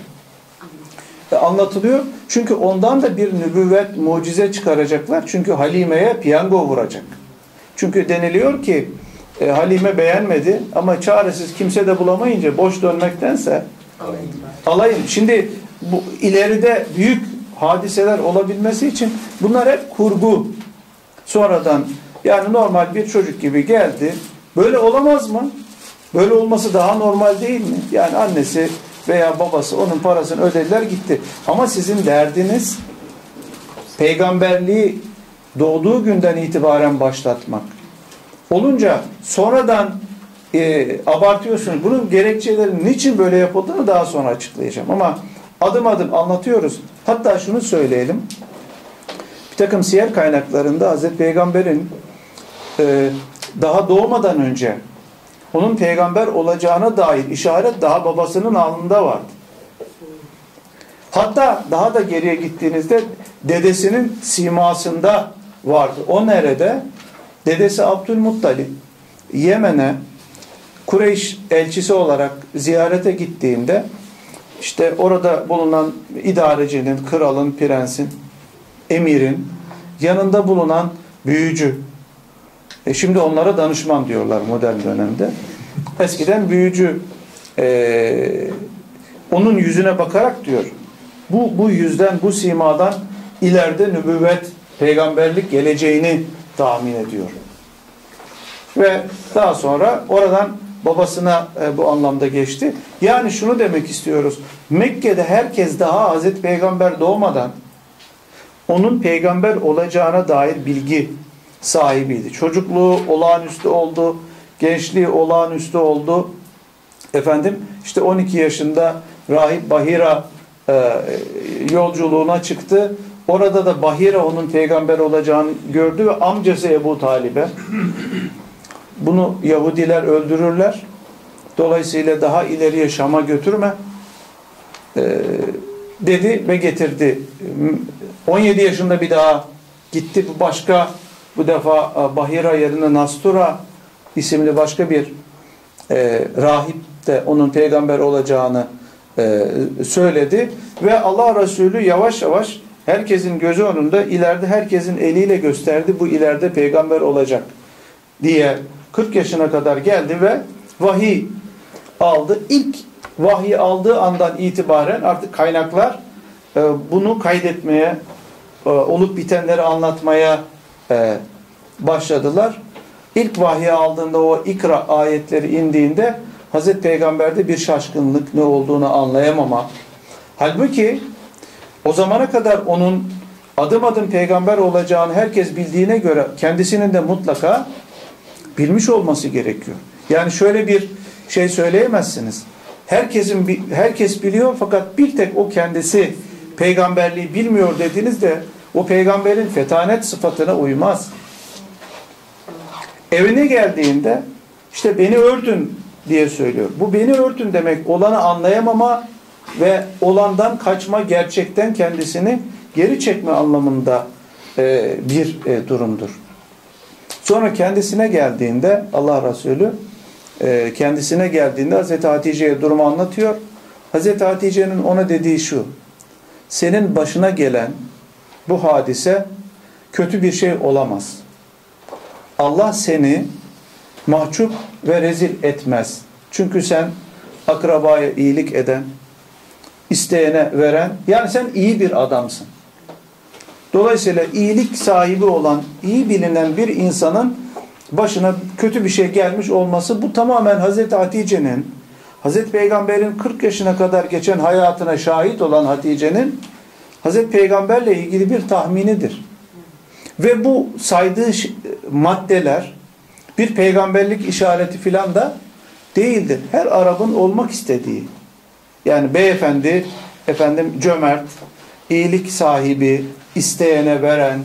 anlatılıyor? Çünkü ondan da bir nübüvvet, mucize çıkaracaklar. Çünkü Halime'ye piyango vuracak. Çünkü deniliyor ki Halime beğenmedi ama çaresiz kimse de bulamayınca boş dönmektense alayım. Şimdi bu ileride büyük hadiseler olabilmesi için bunlar hep kurgu. Sonradan yani normal bir çocuk gibi geldi. Böyle olamaz mı? Böyle olması daha normal değil mi? Yani annesi veya babası onun parasını ödediler gitti. Ama sizin derdiniz peygamberliği doğduğu günden itibaren başlatmak. Olunca sonradan abartıyorsunuz. Bunun gerekçelerini niçin böyle yapıldığını daha sonra açıklayacağım. Ama adım adım anlatıyoruz. Hatta şunu söyleyelim. Bir takım siyer kaynaklarında Hazreti Peygamber'in daha doğmadan önce onun peygamber olacağına dair işaret daha babasının alnında vardı. Hatta daha da geriye gittiğinizde dedesinin simasında vardı. O nerede? Dedesi Abdülmuttalib Yemen'e Kureyş elçisi olarak ziyarete gittiğinde işte orada bulunan idarecinin, kralın, prensin, emirin yanında bulunan büyücü. Şimdi onlara danışman diyorlar modern dönemde. Eskiden büyücü onun yüzüne bakarak diyor bu yüzden, bu simadan ileride nübüvvet, peygamberlik geleceğini tahmin ediyor. Ve daha sonra oradan babasına bu anlamda geçti. Yani şunu demek istiyoruz. Mekke'de herkes daha Hazreti Peygamber doğmadan onun peygamber olacağına dair bilgi sahibiydi. Çocukluğu olağanüstü oldu. Gençliği olağanüstü oldu. Efendim işte 12 yaşında rahip Bahira yolculuğuna çıktı. Orada da Bahira onun peygamber olacağını gördü ve amcası Ebu Talip'e bunu Yahudiler öldürürler. Dolayısıyla daha ileriye Şam'a götürme dedi ve getirdi. 17 yaşında bir daha gitti. Bu defa Bahira yerine Nastura isimli başka bir rahip de onun peygamber olacağını söyledi. Ve Allah Resulü yavaş yavaş herkesin gözü önünde ileride herkesin eliyle gösterdi. Bu ileride peygamber olacak diye 40 yaşına kadar geldi ve vahiy aldı. İlk vahiy aldığı andan itibaren artık kaynaklar bunu kaydetmeye, olup bitenleri anlatmaya başladılar. İlk vahiy aldığında o ikra ayetleri indiğinde Hazreti Peygamber'de bir şaşkınlık, ne olduğunu anlayamama. Halbuki o zamana kadar onun adım adım peygamber olacağını herkes bildiğine göre kendisinin de mutlaka bilmiş olması gerekiyor. Yani şöyle bir şey söyleyemezsiniz. Herkes biliyor fakat bir tek o kendisi peygamberliği bilmiyor dediğinizde o peygamberin fetanet sıfatına uymaz. Evine geldiğinde işte beni örtün diye söylüyor. Bu beni örtün demek olanı anlayamama ve olandan kaçma, gerçekten kendisini geri çekme anlamında bir durumdur. Sonra kendisine geldiğinde Allah Resulü kendisine geldiğinde Hazreti Hatice'ye durumu anlatıyor. Hazreti Hatice'nin ona dediği şu: senin başına gelen bu hadise kötü bir şey olamaz. Allah seni mahcup ve rezil etmez. Çünkü sen akrabaya iyilik eden, isteyene veren, yani sen iyi bir adamsın. Dolayısıyla iyilik sahibi olan, iyi bilinen bir insanın başına kötü bir şey gelmiş olması, bu tamamen Hazreti Hatice'nin, Hazreti Peygamber'in 40 yaşına kadar geçen hayatına şahit olan Hatice'nin Hazreti Peygamber'le ilgili bir tahminidir. Ve bu saydığı maddeler bir peygamberlik işareti filan da değildir. Her Arap'ın olmak istediği, yani beyefendi, efendim cömert, iyilik sahibi, isteyene veren,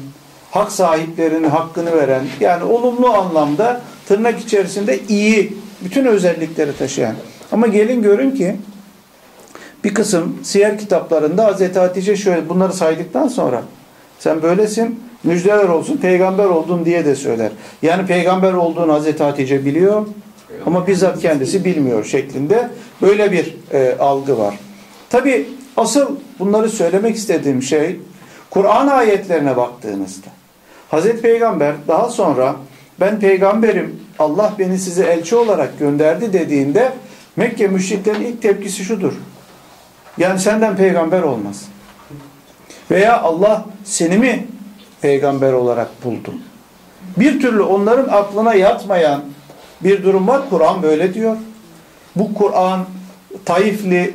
hak sahiplerinin hakkını veren, yani olumlu anlamda tırnak içerisinde iyi, bütün özellikleri taşıyan. Ama gelin görün ki bir kısım siyer kitaplarında Hazreti Hatice şöyle, bunları saydıktan sonra sen böylesin, müjdeler olsun, peygamber oldun diye de söyler. Yani peygamber olduğunu Hazreti Hatice biliyor ama bizzat kendisi bilmiyor şeklinde böyle bir algı var. Tabi asıl bunları söylemek istediğim şey, Kur'an ayetlerine baktığınızda Hazreti Peygamber daha sonra ben peygamberim, Allah beni size elçi olarak gönderdi dediğinde Mekke müşriklerin ilk tepkisi şudur: yani senden peygamber olmaz. Veya Allah seni mi peygamber olarak buldu? Bir türlü onların aklına yatmayan bir durum var. Kur'an böyle diyor. Bu Kur'an Taifli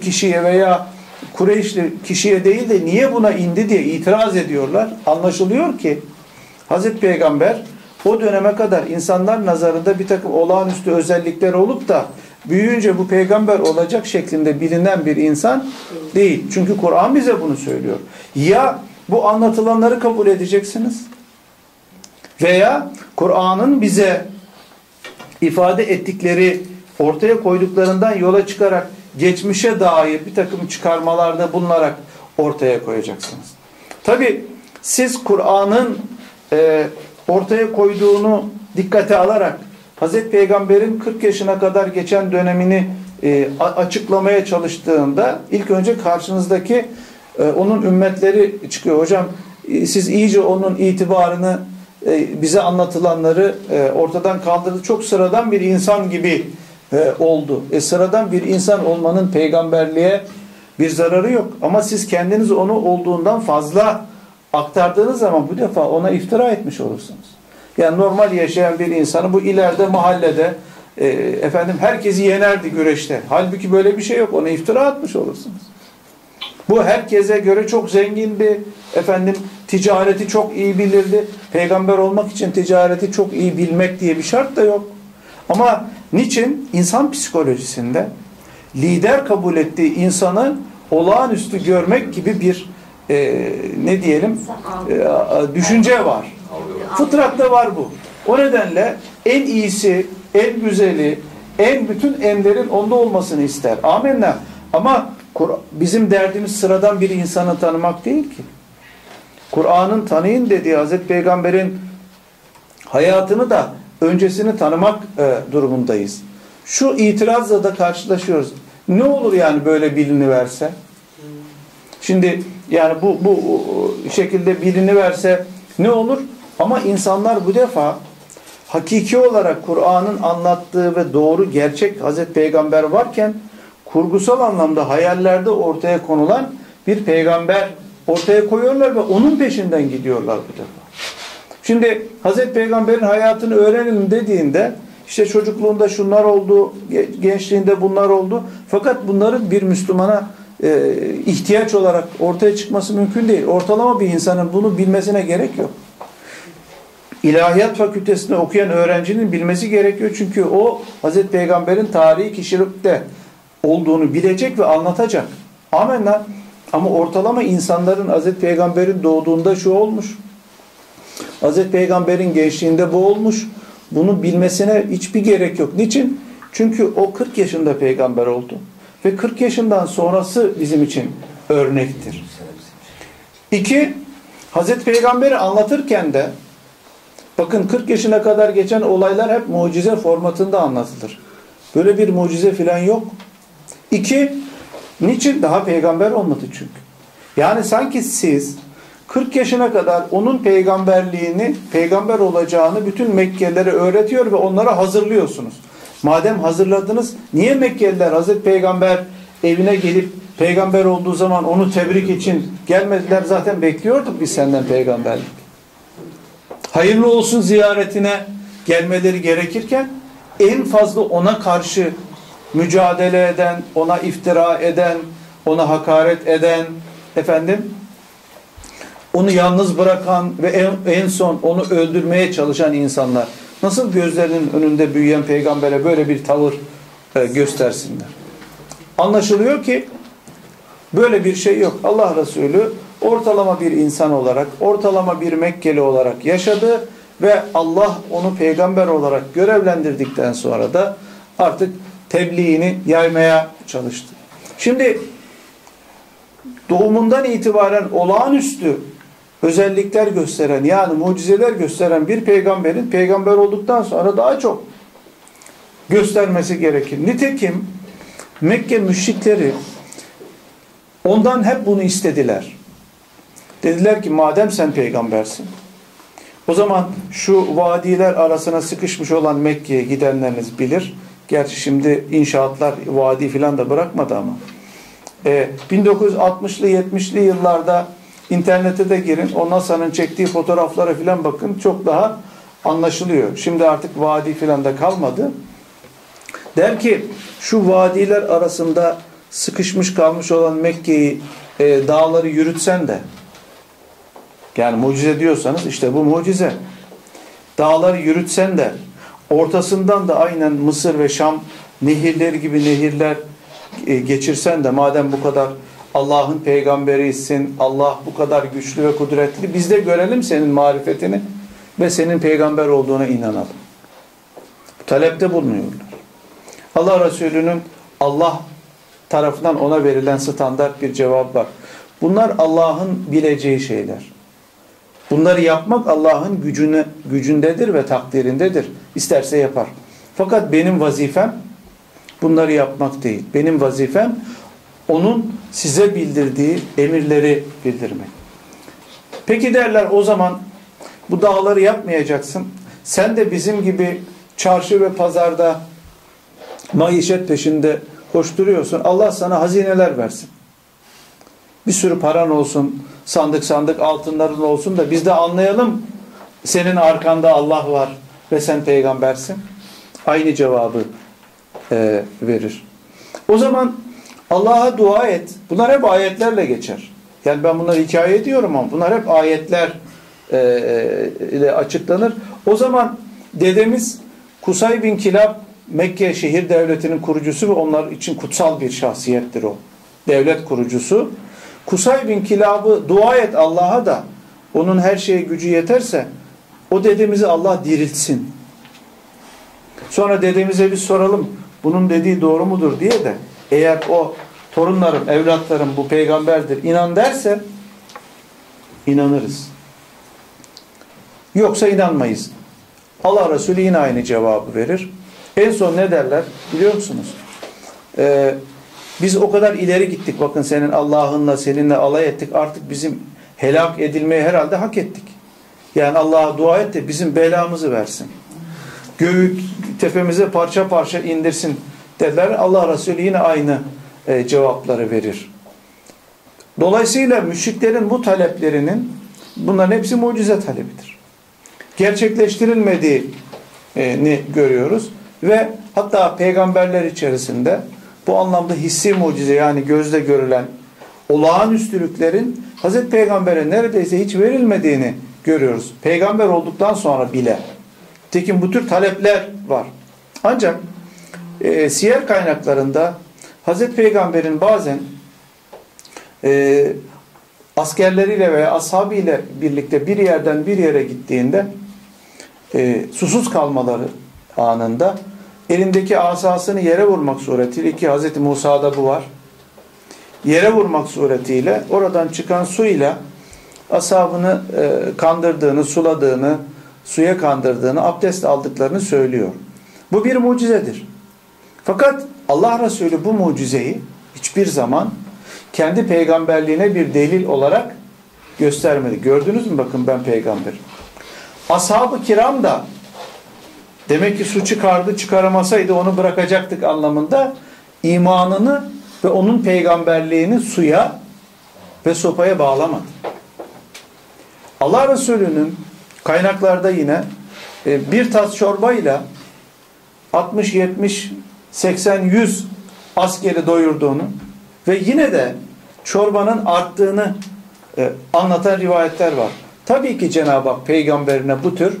kişiye veya Kureyşli kişiye değil de niye buna indi diye itiraz ediyorlar. Anlaşılıyor ki Hazreti Peygamber o döneme kadar insanlar nazarında bir takım olağanüstü özellikler olup da büyüyünce bu peygamber olacak şeklinde bilinen bir insan değil. Çünkü Kur'an bize bunu söylüyor. Ya bu anlatılanları kabul edeceksiniz veya Kur'an'ın bize ifade ettikleri, ortaya koyduklarından yola çıkarak geçmişe dair bir takım çıkarmalarda bulunarak ortaya koyacaksınız. Tabi siz Kur'an'ın ortaya koyduğunu dikkate alarak Hazreti Peygamber'in 40 yaşına kadar geçen dönemini açıklamaya çalıştığında ilk önce karşınızdaki onun ümmetleri çıkıyor. Hocam siz iyice onun itibarını, bize anlatılanları ortadan kaldırdı. Çok sıradan bir insan gibi oldu. Sıradan bir insan olmanın peygamberliğe bir zararı yok. Ama siz kendiniz onu olduğundan fazla aktardığınız zaman bu defa ona iftira etmiş olursunuz. Yani normal yaşayan bir insanı bu ileride mahallede efendim herkesi yenerdi güreşte. Halbuki böyle bir şey yok. Ona iftira atmış olursunuz. Bu herkese göre çok zengindi. Efendim ticareti çok iyi bilirdi. Peygamber olmak için ticareti çok iyi bilmek diye bir şart da yok. Ama niçin? İnsan psikolojisinde lider kabul ettiği insanı olağanüstü görmek gibi bir ne diyelim düşünce var. Fıtratta var bu. O nedenle en iyisi, en güzeli, en bütün enlerin onda olmasını ister. Amenna. Ama bizim derdimiz sıradan bir insanı tanımak değil ki. Kur'an'ın tanıyın dediği Hazreti Peygamber'in hayatını da öncesini tanımak durumundayız. Şu itirazla da karşılaşıyoruz. Ne olur yani böyle biliniverse? Şimdi yani bu şekilde biliniverse ne olur? Ama insanlar bu defa hakiki olarak Kur'an'ın anlattığı ve doğru gerçek Hazreti Peygamber varken kurgusal anlamda hayallerde ortaya konulan bir peygamber ortaya koyuyorlar ve onun peşinden gidiyorlar bu defa. Şimdi Hazreti Peygamber'in hayatını öğrenelim dediğinde işte çocukluğunda şunlar oldu, gençliğinde bunlar oldu. Fakat bunların bir Müslümana ihtiyaç olarak ortaya çıkması mümkün değil. Ortalama bir insanın bunu bilmesine gerek yok. İlahiyat Fakültesi'nde okuyan öğrencinin bilmesi gerekiyor. Çünkü o Hazreti Peygamber'in tarihi kişilikte olduğunu bilecek ve anlatacak. Amenna. Ama ortalama insanların Hazreti Peygamber'in doğduğunda şu olmuş, Hazreti Peygamber'in gençliğinde bu olmuş, bunu bilmesine hiçbir gerek yok. Niçin? Çünkü o 40 yaşında peygamber oldu. Ve 40 yaşından sonrası bizim için örnektir. İki, Hazreti Peygamber'i anlatırken de Bakın 40 yaşına kadar geçen olaylar hep mucize formatında anlatılır. Böyle bir mucize filan yok. İki, niçin? Daha peygamber olmadı çünkü. Yani sanki siz 40 yaşına kadar onun peygamberliğini, peygamber olacağını bütün Mekkelilere öğretiyor ve onlara hazırlıyorsunuz. Madem hazırladınız, niye Mekkeliler Hazreti Peygamber evine gelip peygamber olduğu zaman onu tebrik için gelmediler? Zaten bekliyorduk biz senden peygamberlik. Hayırlı olsun ziyaretine gelmeleri gerekirken en fazla ona karşı mücadele eden, ona iftira eden, ona hakaret eden, efendim, onu yalnız bırakan ve en son onu öldürmeye çalışan insanlar nasıl gözlerinin önünde büyüyen peygambere böyle bir tavır göstersinler? Anlaşılıyor ki böyle bir şey yok. Allah Resulü ortalama bir insan olarak, ortalama bir Mekkeli olarak yaşadı ve Allah onu peygamber olarak görevlendirdikten sonra da artık tebliğini yaymaya çalıştı. Şimdi doğumundan itibaren olağanüstü özellikler gösteren, yani mucizeler gösteren bir peygamberin peygamber olduktan sonra daha çok göstermesi gerekir. Nitekim Mekke müşrikleri ondan hep bunu istediler. Dediler ki madem sen peygambersin, o zaman şu vadiler arasına sıkışmış olan Mekke'ye gidenleriniz bilir. Gerçi şimdi inşaatlar vadi filan da bırakmadı ama. 1960'lı 70'li yıllarda internete de girin. O NASA'nın çektiği fotoğraflara filan bakın. Çok daha anlaşılıyor. Şimdi artık vadi filan da kalmadı. Der ki şu vadiler arasında sıkışmış kalmış olan Mekke'yi, dağları yürütsen de, yani mucize diyorsanız işte bu mucize. Dağları yürütsen de, ortasından da aynen Mısır ve Şam nehirleri gibi nehirler geçirsen de, madem bu kadar Allah'ın peygamberisin, Allah bu kadar güçlü ve kudretli, biz de görelim senin marifetini ve senin peygamber olduğuna inanalım. Talepte bulunuyorlar. Allah Resulü'nün Allah tarafından ona verilen standart bir cevap var. Bunlar Allah'ın bileceği şeyler. Bunları yapmak Allah'ın gücündedir ve takdirindedir. İsterse yapar. Fakat benim vazifem bunları yapmak değil. Benim vazifem onun size bildirdiği emirleri bildirmek. Peki derler, o zaman bu dağları yapmayacaksın. Sen de bizim gibi çarşı ve pazarda maişet peşinde koşturuyorsun. Allah sana hazineler versin. Bir sürü paran olsun, sandık sandık altınların olsun da biz de anlayalım senin arkanda Allah var ve sen peygambersin. Aynı cevabı verir. O zaman Allah'a dua et. Bunlar hep ayetlerle geçer. Yani ben bunları hikaye ediyorum ama bunlar hep ayetler ile açıklanır. O zaman dedemiz Kusay bin Kilab Mekke şehir devletinin kurucusu ve onlar için kutsal bir şahsiyettir o. Devlet kurucusu. Kusay bin Kilab'ı dua et Allah'a da onun her şeye gücü yeterse o dedemizi Allah diriltsin. Sonra dedemize biz soralım bunun dediği doğru mudur diye de, eğer o torunlarım, evlatlarım bu peygamberdir inan derse inanırız. Yoksa inanmayız. Allah Resulü yine aynı cevabı verir. En son ne derler biliyor musunuz? Biz o kadar ileri gittik, bakın senin Allah'ınla seninle alay ettik, artık bizim helak edilmeyi herhalde hak ettik. Yani Allah'a dua et de bizim belamızı versin. Göğü tepemize parça parça indirsin dediler. Allah Resulü yine aynı cevapları verir. Dolayısıyla müşriklerin bu taleplerinin, bunların hepsi mucize talebidir. Gerçekleştirilmediğini görüyoruz ve hatta peygamberler içerisinde bu anlamda hissi mucize, yani gözle görülen olağanüstülüklerin Hazreti Peygamber'e neredeyse hiç verilmediğini görüyoruz. Peygamber olduktan sonra bile. Tekin bu tür talepler var. Ancak siyer kaynaklarında Hazreti Peygamber'in bazen askerleriyle veya ashabıyla birlikte bir yerden bir yere gittiğinde susuz kalmaları anında elindeki asasını yere vurmak suretiyle, ki Hazreti Musa'da bu var, yere vurmak suretiyle oradan çıkan suyla ashabını kandırdığını, suladığını, suya kandırdığını, abdest aldıklarını söylüyor. Bu bir mucizedir. Fakat Allah Resulü bu mucizeyi hiçbir zaman kendi peygamberliğine bir delil olarak göstermedi. Gördünüz mü? Bakın ben peygamberim. Ashab-ı kiram da demek ki su çıkardı, çıkaramasaydı onu bırakacaktık anlamında imanını ve onun peygamberliğini suya ve sopaya bağlamadı. Allah Resulü'nün kaynaklarda yine bir tas çorbayla 60, 70, 80, 100 askeri doyurduğunu ve yine de çorbanın arttığını anlatan rivayetler var. Tabii ki Cenab-ı Hak peygamberine bu tür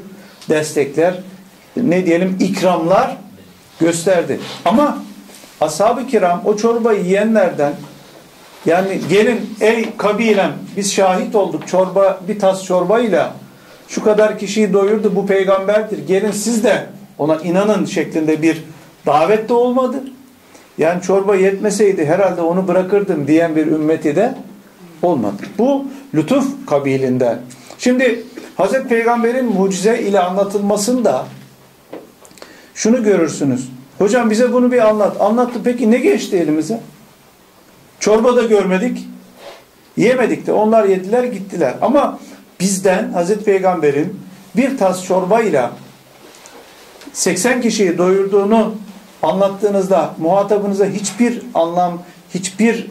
destekler, ne diyelim, ikramlar gösterdi. Ama ashab-ı kiram o çorbayı yiyenlerden, yani gelin ey kabilem biz şahit olduk, çorba, bir tas çorbayla şu kadar kişiyi doyurdu, bu peygamberdir, gelin siz de ona inanın şeklinde bir davet de olmadı. Yani çorba yetmeseydi herhalde onu bırakırdım diyen bir ümmeti de olmadı. Bu lütuf kabilinden. Şimdi Hazreti Peygamber'in mucize ile anlatılmasında şunu görürsünüz. Hocam bize bunu bir anlat. Anlattı, peki ne geçti elimize? Çorba da görmedik. Yemedik de. Onlar yediler gittiler. Ama bizden Hazreti Peygamber'in bir tas çorbayla 80 kişiyi doyurduğunu anlattığınızda muhatabınıza hiçbir anlam, hiçbir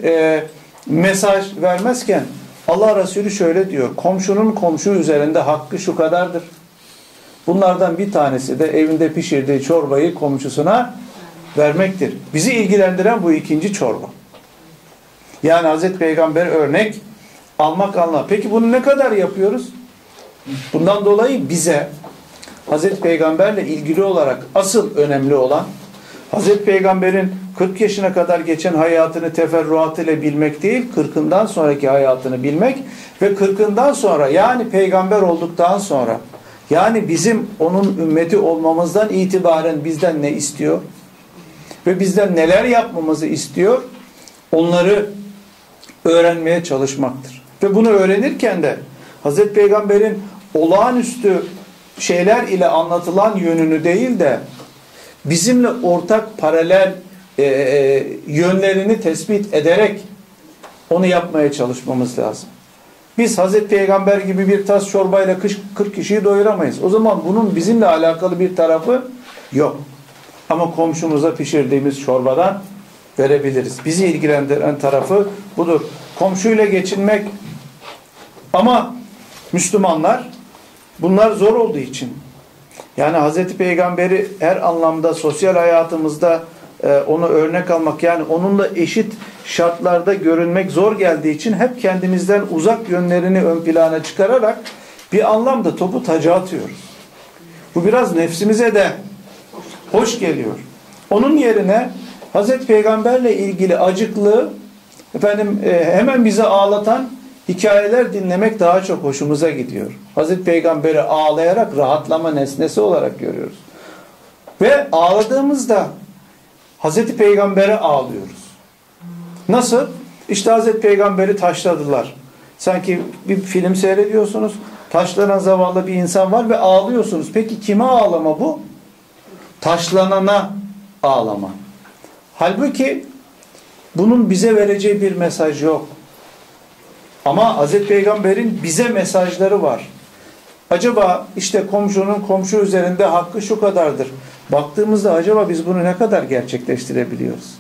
mesaj vermezken Allah Resulü şöyle diyor. Komşunun komşu üzerinde hakkı şu kadardır. Bunlardan bir tanesi de evinde pişirdiği çorbayı komşusuna vermektir. Bizi ilgilendiren bu ikinci çorba. Yani Hazreti Peygamber örnek almak anlamında. Peki bunu ne kadar yapıyoruz? Bundan dolayı bize Hazreti Peygamberle ilgili olarak asıl önemli olan Hazreti Peygamber'in 40 yaşına kadar geçen hayatını teferruatıyla bilmek değil, 40'ından sonraki hayatını bilmek ve 40'ından sonra, yani peygamber olduktan sonra, yani bizim onun ümmeti olmamızdan itibaren bizden ne istiyor ve bizden neler yapmamızı istiyor, onları öğrenmeye çalışmaktır. Ve bunu öğrenirken de Hazreti Peygamber'in olağanüstü şeyler ile anlatılan yönünü değil de bizimle ortak paralel yönlerini tespit ederek onu yapmaya çalışmamız lazım. Biz Hazreti Peygamber gibi bir tas çorbayla 40 kişiyi doyuramayız. O zaman bunun bizimle alakalı bir tarafı yok. Ama komşumuza pişirdiğimiz çorbadan verebiliriz. Bizi ilgilendiren tarafı budur. Komşuyla geçinmek. Ama Müslümanlar bunlar zor olduğu için, yani Hazreti Peygamber'i her anlamda sosyal hayatımızda onu örnek almak, yani onunla eşit şartlarda görünmek zor geldiği için hep kendimizden uzak yönlerini ön plana çıkararak bir anlamda topu taca atıyoruz. Bu biraz nefsimize de hoş geliyor. Onun yerine Hazreti Peygamber'le ilgili acıklı, hemen bizi ağlatan hikayeler dinlemek daha çok hoşumuza gidiyor. Hazreti Peygamber'i ağlayarak rahatlama nesnesi olarak görüyoruz. Ve ağladığımızda Hazreti Peygamber'e ağlıyoruz. Nasıl? İşte Hazreti Peygamber'i taşladılar. Sanki bir film seyrediyorsunuz. Taşlanan zavallı bir insan var ve ağlıyorsunuz. Peki kime ağlama bu? Taşlanana ağlama. Halbuki bunun bize vereceği bir mesaj yok. Ama Hazreti Peygamber'in bize mesajları var. Acaba işte komşunun komşu üzerinde hakkı şu kadardır. Baktığımızda acaba biz bunu ne kadar gerçekleştirebiliyoruz?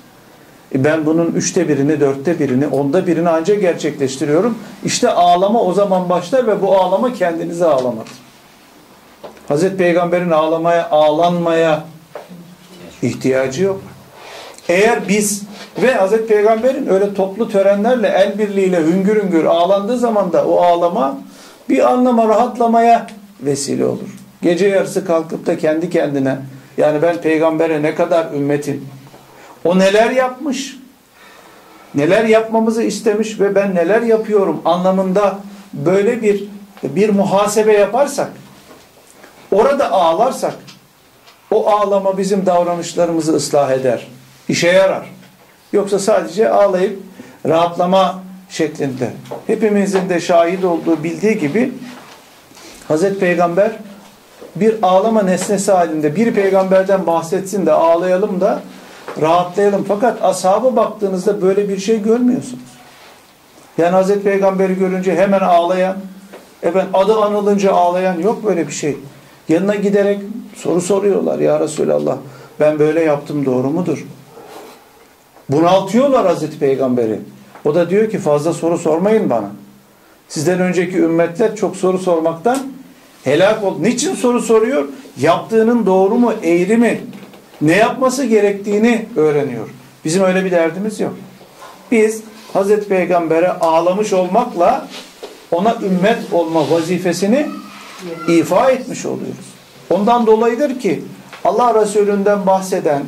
Ben bunun 3'te 1'ini, 4'te 1'ini, 10'da 1'ini ancak gerçekleştiriyorum. İşte ağlama o zaman başlar ve bu ağlama kendinize ağlamadır. Hazreti Peygamber'in ağlanmaya ihtiyacı yok. Eğer biz ve Hazreti Peygamber'in öyle toplu törenlerle, el birliğiyle hüngür hüngür ağlandığı zaman da o ağlama bir anlama, rahatlamaya vesile olur. Gece yarısı kalkıp da kendi kendine, yani ben peygambere ne kadar ümmetim, o neler yapmış, neler yapmamızı istemiş ve ben neler yapıyorum anlamında böyle bir muhasebe yaparsak, orada ağlarsak, o ağlama bizim davranışlarımızı ıslah eder, işe yarar. Yoksa sadece ağlayıp rahatlama şeklinde. Hepimizin de şahit olduğu, bildiği gibi Hazreti Peygamber bir ağlama nesnesi halinde bir peygamberden bahsetsin de ağlayalım da rahatlayalım. Fakat ashaba baktığınızda böyle bir şey görmüyorsunuz. Yani Hazreti Peygamber'i görünce hemen ağlayan, adı anılınca ağlayan, yok böyle bir şey. Yanına giderek soru soruyorlar. Ya Resulallah, ben böyle yaptım, doğru mudur? Bunaltıyorlar Hazreti Peygamber'i. O da diyor ki fazla soru sormayın bana. Sizden önceki ümmetler çok soru sormaktan helak oldu. Niçin soru soruyor? Yaptığının doğru mu, eğri mi? Ne yapması gerektiğini öğreniyor. Bizim öyle bir derdimiz yok. Biz Hazreti Peygamber'e ağlamış olmakla ona ümmet olma vazifesini ifa etmiş oluyoruz. Ondan dolayıdır ki Allah Resulü'nden bahseden,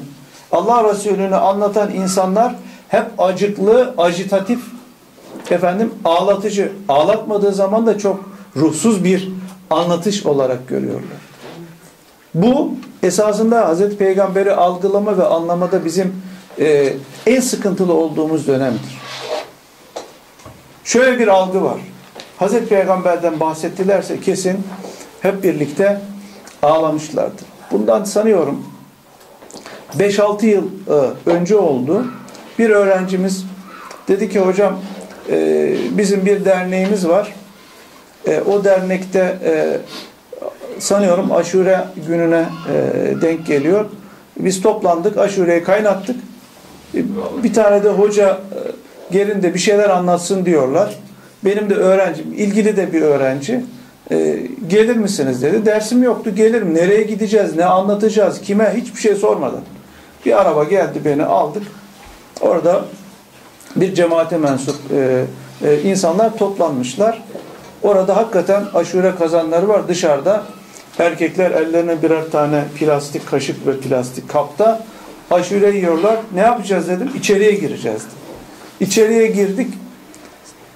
Allah Resulü'nü anlatan insanlar hep acıklı, ajitatif, ağlatıcı, ağlatmadığı zaman da çok ruhsuz bir anlatış olarak görüyorlar. Bu esasında Hazreti Peygamber'i algılama ve anlamada bizim en sıkıntılı olduğumuz dönemdir. Şöyle bir algı var. Hazreti Peygamber'den bahsettilerse kesin hep birlikte ağlamışlardır. Bundan sanıyorum 5-6 yıl önce oldu. Bir öğrencimiz dedi ki hocam bizim bir derneğimiz var. O dernekte sanıyorum aşure gününe denk geliyor. Biz toplandık, aşureyi kaynattık. Bir tane de hoca gelin de bir şeyler anlatsın diyorlar. Benim de öğrencim, ilgili de bir öğrenci. Gelir misiniz dedi. Dersim yoktu, gelirim. Nereye gideceğiz, ne anlatacağız, kime, hiçbir şey sormadan. Bir araba geldi, beni aldık. Orada bir cemaate mensup insanlar toplanmışlar. Orada hakikaten aşure kazanları var. Dışarıda erkekler ellerine birer tane plastik kaşık ve plastik kapta aşure yiyorlar. Ne yapacağız dedim. İçeriye gireceğiz dedim. İçeriye girdik.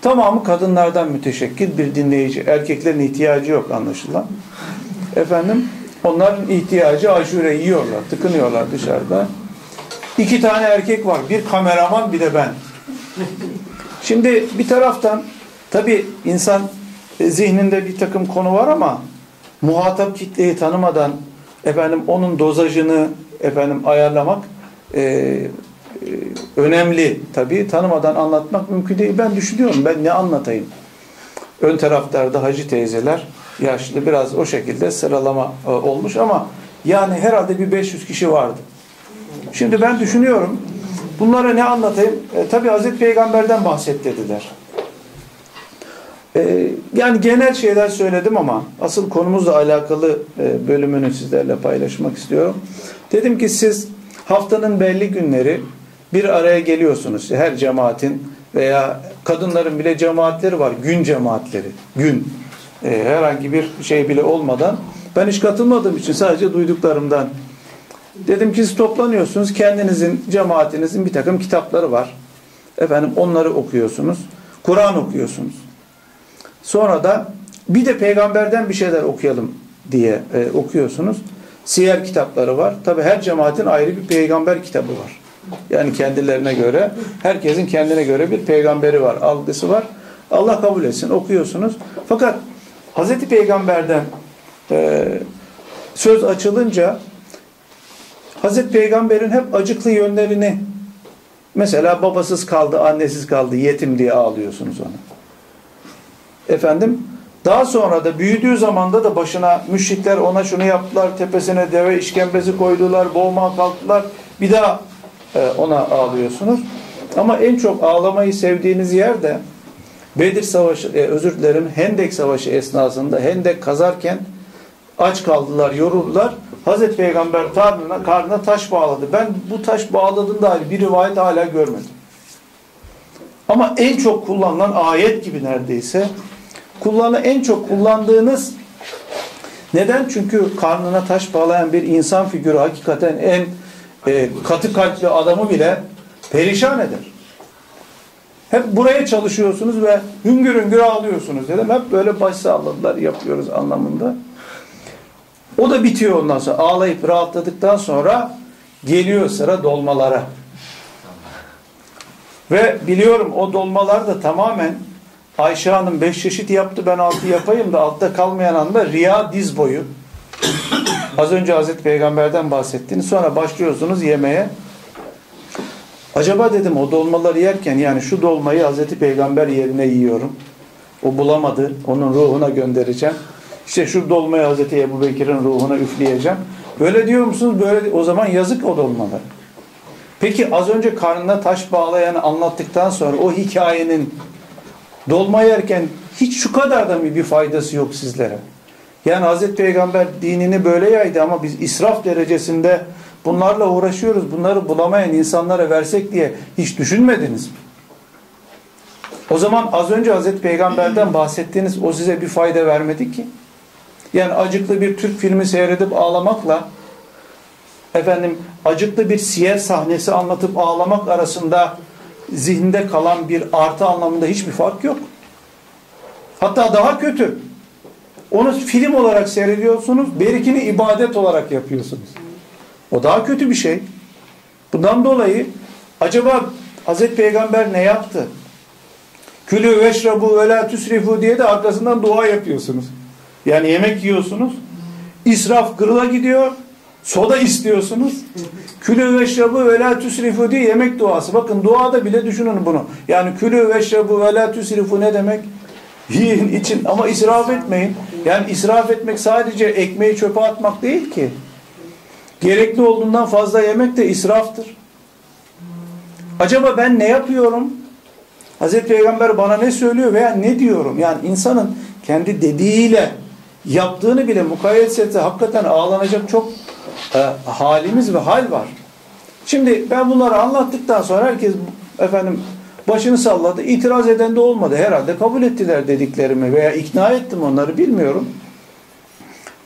Tamamı kadınlardan müteşekkil bir dinleyici. Erkeklerin ihtiyacı yok anlaşılan. Onların ihtiyacı aşure, yiyorlar. Tıkınıyorlar dışarıda. 2 tane erkek var. Bir kameraman, bir de ben. Şimdi bir taraftan tabii insan zihninde bir takım konu var ama muhatap kitleyi tanımadan onun dozajını ayarlamak önemli. Tabii tanımadan anlatmak mümkün değil. Ben düşünüyorum, ben ne anlatayım? Ön taraflarda hacı teyzeler, yaşlı, biraz o şekilde sıralama olmuş ama yani herhalde bir 500 kişi vardı. Şimdi ben düşünüyorum, bunlara ne anlatayım? Tabii Hazreti Peygamber'den bahset dediler. Yani genel şeyler söyledim ama asıl konumuzla alakalı bölümünü sizlerle paylaşmak istiyorum. Dedim ki siz haftanın belli günleri bir araya geliyorsunuz. Her cemaatin veya kadınların bile cemaatleri var. Gün cemaatleri. Gün. Herhangi bir şey bile olmadan. Ben hiç katılmadığım için sadece duyduklarımdan. Dedim ki siz toplanıyorsunuz. Kendinizin, cemaatinizin bir takım kitapları var. Onları okuyorsunuz. Kur'an okuyorsunuz. Sonra da bir de peygamberden bir şeyler okuyalım diye okuyorsunuz. Siyer kitapları var. Tabii her cemaatin ayrı bir peygamber kitabı var. Yani kendilerine göre, herkesin kendine göre bir peygamberi var, algısı var. Allah kabul etsin, okuyorsunuz. Fakat Hazreti Peygamber'den söz açılınca Hazreti Peygamber'in hep acıklı yönlerini, mesela babasız kaldı, annesiz kaldı, yetim diye ağlıyorsunuz ona. Daha sonra da büyüdüğü zamanda da başına müşrikler ona şunu yaptılar, tepesine deve işkembesi koydular, boğmaya kalktılar. Bir daha ona ağlıyorsunuz. Ama en çok ağlamayı sevdiğiniz yer de Bedir Savaşı, Hendek Savaşı esnasında, Hendek kazarken aç kaldılar, yoruldular. Hazreti Peygamber karnına taş bağladı. Ben bu taş bağladığım dair bir rivayet hala görmedim. Ama en çok kullanılan ayet gibi neredeyse. En çok kullandığınız, neden? Çünkü karnına taş bağlayan bir insan figürü hakikaten en katı kalpli adamı bile perişan eder. Hep buraya çalışıyorsunuz ve hüngür hüngür ağlıyorsunuz dedim. Hep böyle baş sağladılar yapıyoruz anlamında. O da bitiyor ondan sonra. Ağlayıp rahatladıktan sonra geliyor sıra dolmalara. Ve biliyorum o dolmalar da tamamen Ayşe Hanım 5 çeşit yaptı, ben 6 yapayım da altta kalmayan anda riya diz boyu. Az önce Hazreti Peygamber'den bahsettiğiniz, sonra başlıyorsunuz yemeğe. Acaba dedim o dolmaları yerken, yani şu dolmayı Hazreti Peygamber yerine yiyorum. O bulamadı, onun ruhuna göndereceğim. İşte şu dolmayı Hazreti Ebu Bekir'in ruhuna üfleyeceğim. Böyle diyor musunuz? Böyle, o zaman yazık o dolmalar. Peki az önce karnına taş bağlayanı anlattıktan sonra o hikayenin dolma yerken hiç şu kadar da mı bir faydası yok sizlere? Yani Hazreti Peygamber dinini böyle yaydı ama biz israf derecesinde bunlarla uğraşıyoruz. Bunları bulamayan insanlara versek diye hiç düşünmediniz mi? O zaman az önce Hazreti Peygamber'den bahsettiğiniz o size bir fayda vermedi ki. Yani acıklı bir Türk filmi seyredip ağlamakla, efendim acıklı bir siyer sahnesi anlatıp ağlamak arasında zihinde kalan bir artı anlamında hiçbir fark yok. Hatta daha kötü. Onu film olarak seyrediyorsunuz, berikini ibadet olarak yapıyorsunuz. O daha kötü bir şey. Bundan dolayı acaba Hazreti Peygamber ne yaptı? Külü veşrabu ve la tüsrifu diye de arkasından dua yapıyorsunuz. Yani yemek yiyorsunuz. İsraf gırla gidiyor. Soda istiyorsunuz. Külü veşrabu ve la tüsrifu diye yemek duası. Bakın duada bile düşünün bunu. Yani külü veşrabu ve la tüsrifu ne demek? Yiyin, için ama israf etmeyin. Yani israf etmek sadece ekmeği çöpe atmak değil ki. Gerekli olduğundan fazla yemek de israftır. Acaba ben ne yapıyorum? Hazreti Peygamber bana ne söylüyor veya ne diyorum? Yani insanın kendi dediğiyle yaptığını bile mukayyet etse hakikaten ağlanacak çok halimiz ve hal var. Şimdi ben bunları anlattıktan sonra herkes efendim başını salladı. İtiraz eden de olmadı. Herhalde kabul ettiler dediklerimi veya ikna ettim onları, bilmiyorum.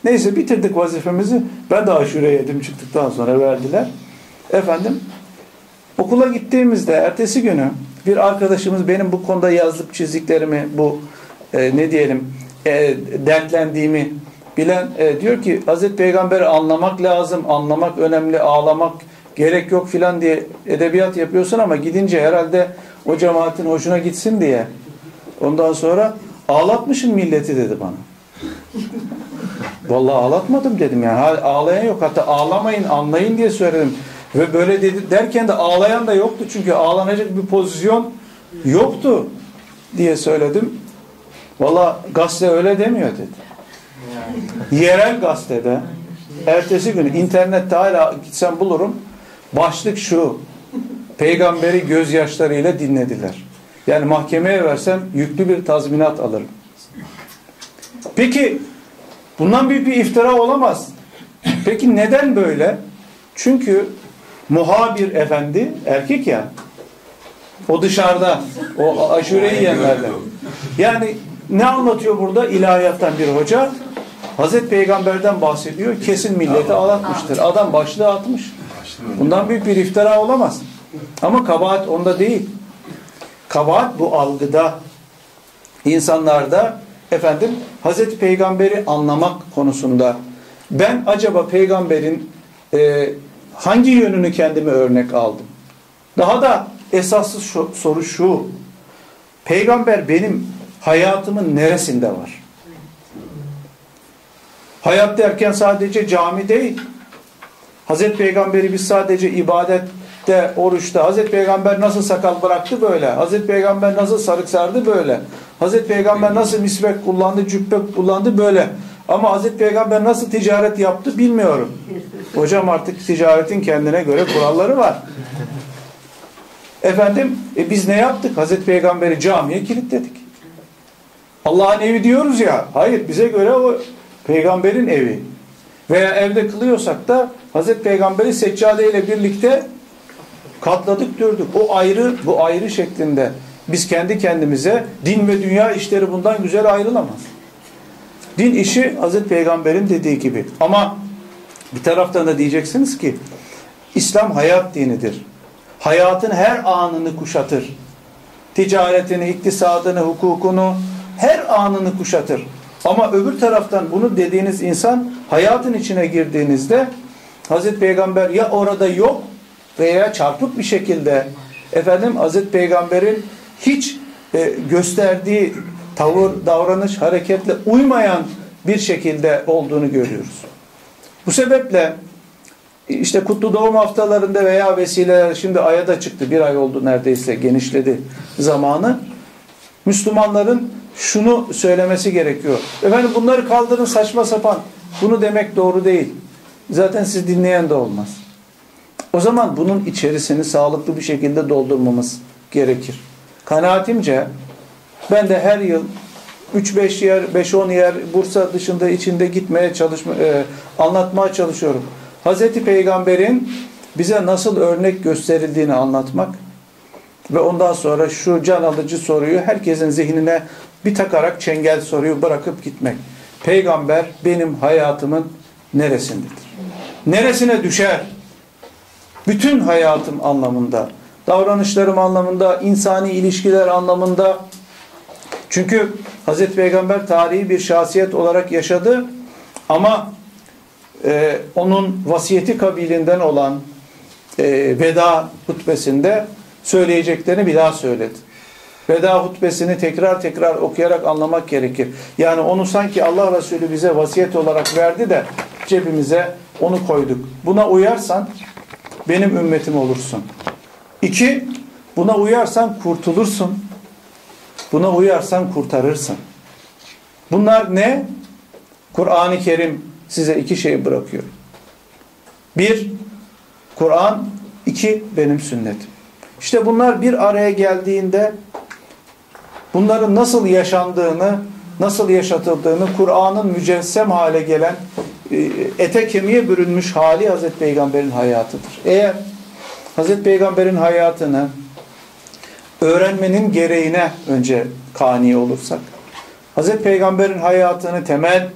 Neyse bitirdik vazifemizi. Ben de aşure yedim çıktıktan sonra, verdiler. Efendim okula gittiğimizde ertesi günü bir arkadaşımız benim bu konuda yazıp çizdiklerimi, bu dertlendiğimi bilen diyor ki Hazreti Peygamber'i anlamak lazım, anlamak önemli, ağlamak gerek yok filan diye edebiyat yapıyorsun ama gidince herhalde o cemaatin hoşuna gitsin diye ondan sonra ağlatmışım milleti dedi bana. Vallahi ağlatmadım dedim, yani ağlayan yok, hatta ağlamayın anlayın diye söyledim. Ve böyle dedi, derken de ağlayan da yoktu çünkü ağlanacak bir pozisyon yoktu diye söyledim. Valla gazete öyle demiyor dedi. Yerel gazetede ertesi günü, internette hala gitsem bulurum, başlık şu: Peygamberi gözyaşlarıyla dinlediler. Yani mahkemeye versem yüklü bir tazminat alırım. Peki bundan büyük bir iftira olamaz. Peki neden böyle? Çünkü muhabir efendi erkek ya, o dışarıda, o aşureyi yiyenlerden. Yani ne anlatıyor burada? İlahiyattan bir hoca Hazreti Peygamber'den bahsediyor, kesin milleti ağlatmıştır. Adam başlığı atmış. Bundan büyük bir iftira olamaz. Ama kabahat onda değil. Kabahat bu algıda, insanlarda, efendim Hazreti Peygamber'i anlamak konusunda. Ben acaba Peygamber'in hangi yönünü kendime örnek aldım? Daha da esaslı soru şu: Peygamber benim hayatımın neresinde var? Hayat derken sadece cami değil. Hazreti Peygamber'i biz sadece ibadette, oruçta, Hazreti Peygamber nasıl sakal bıraktı böyle, Hazreti Peygamber nasıl sarık sardı böyle, Hazreti Peygamber nasıl misvak kullandı, cübbe kullandı böyle. Ama Hazreti Peygamber nasıl ticaret yaptı bilmiyorum. Hocam artık ticaretin kendine göre kuralları var. Efendim biz ne yaptık? Hazreti Peygamber'i camiye kilitledik. Allah'ın evi diyoruz ya. Hayır, bize göre o peygamberin evi. Veya evde kılıyorsak da Hazreti Peygamber'i seccadeyle birlikte katladık, dürdük. O ayrı, bu ayrı şeklinde. Biz kendi kendimize, din ve dünya işleri bundan güzel ayrılamaz. Din işi Hazreti Peygamber'in dediği gibi. Ama bir taraftan da diyeceksiniz ki İslam hayat dinidir. Hayatın her anını kuşatır. Ticaretini, iktisadını, hukukunu, her anını kuşatır. Ama öbür taraftan bunu dediğiniz insan, hayatın içine girdiğinizde Hazreti Peygamber ya orada yok veya çarpık bir şekilde efendim Hazreti Peygamber'in hiç gösterdiği tavır, davranış, hareketle uymayan bir şekilde olduğunu görüyoruz. Bu sebeple işte kutlu doğum haftalarında veya vesileler, şimdi aya da çıktı, bir ay oldu neredeyse, genişledi zamanı. Müslümanların şunu söylemesi gerekiyor. Efendim bunları kaldırın, saçma sapan. Bunu demek doğru değil. Zaten siz dinleyen de olmaz. O zaman bunun içerisini sağlıklı bir şekilde doldurmamız gerekir. Kanaatimce ben de her yıl 3-5 yer, 5-10 yer Bursa dışında içinde gitmeye anlatmaya çalışıyorum. Hazreti Peygamber'in bize nasıl örnek gösterildiğini anlatmak ve ondan sonra şu can alıcı soruyu herkesin zihnine bir takarak çengel soruyu bırakıp gitmek. Peygamber benim hayatımın neresindedir? Neresine düşer? Bütün hayatım anlamında, davranışlarım anlamında, insani ilişkiler anlamında. Çünkü Hazreti Peygamber tarihi bir şahsiyet olarak yaşadı ama onun vasiyeti kabilinden olan veda hutbesinde söyleyeceklerini bir daha söyledi. Veda hutbesini tekrar tekrar okuyarak anlamak gerekir. Yani onu sanki Allah Resulü bize vasiyet olarak verdi de cebimize onu koyduk. Buna uyarsan benim ümmetim olursun. 2. Buna uyarsan kurtulursun. Buna uyarsan kurtarırsın. Bunlar ne? Kur'an-ı Kerim size 2 şey bırakıyor. 1. Kur'an. 2. Benim sünnetim. İşte bunlar bir araya geldiğinde bunların nasıl yaşandığını, nasıl yaşatıldığını, Kur'an'ın mücessem hale gelen, ete kemiğe bürünmüş hali Hazreti Peygamber'in hayatıdır. Eğer Hazreti Peygamber'in hayatını öğrenmenin gereğine önce kani olursak, Hazreti Peygamber'in hayatını temel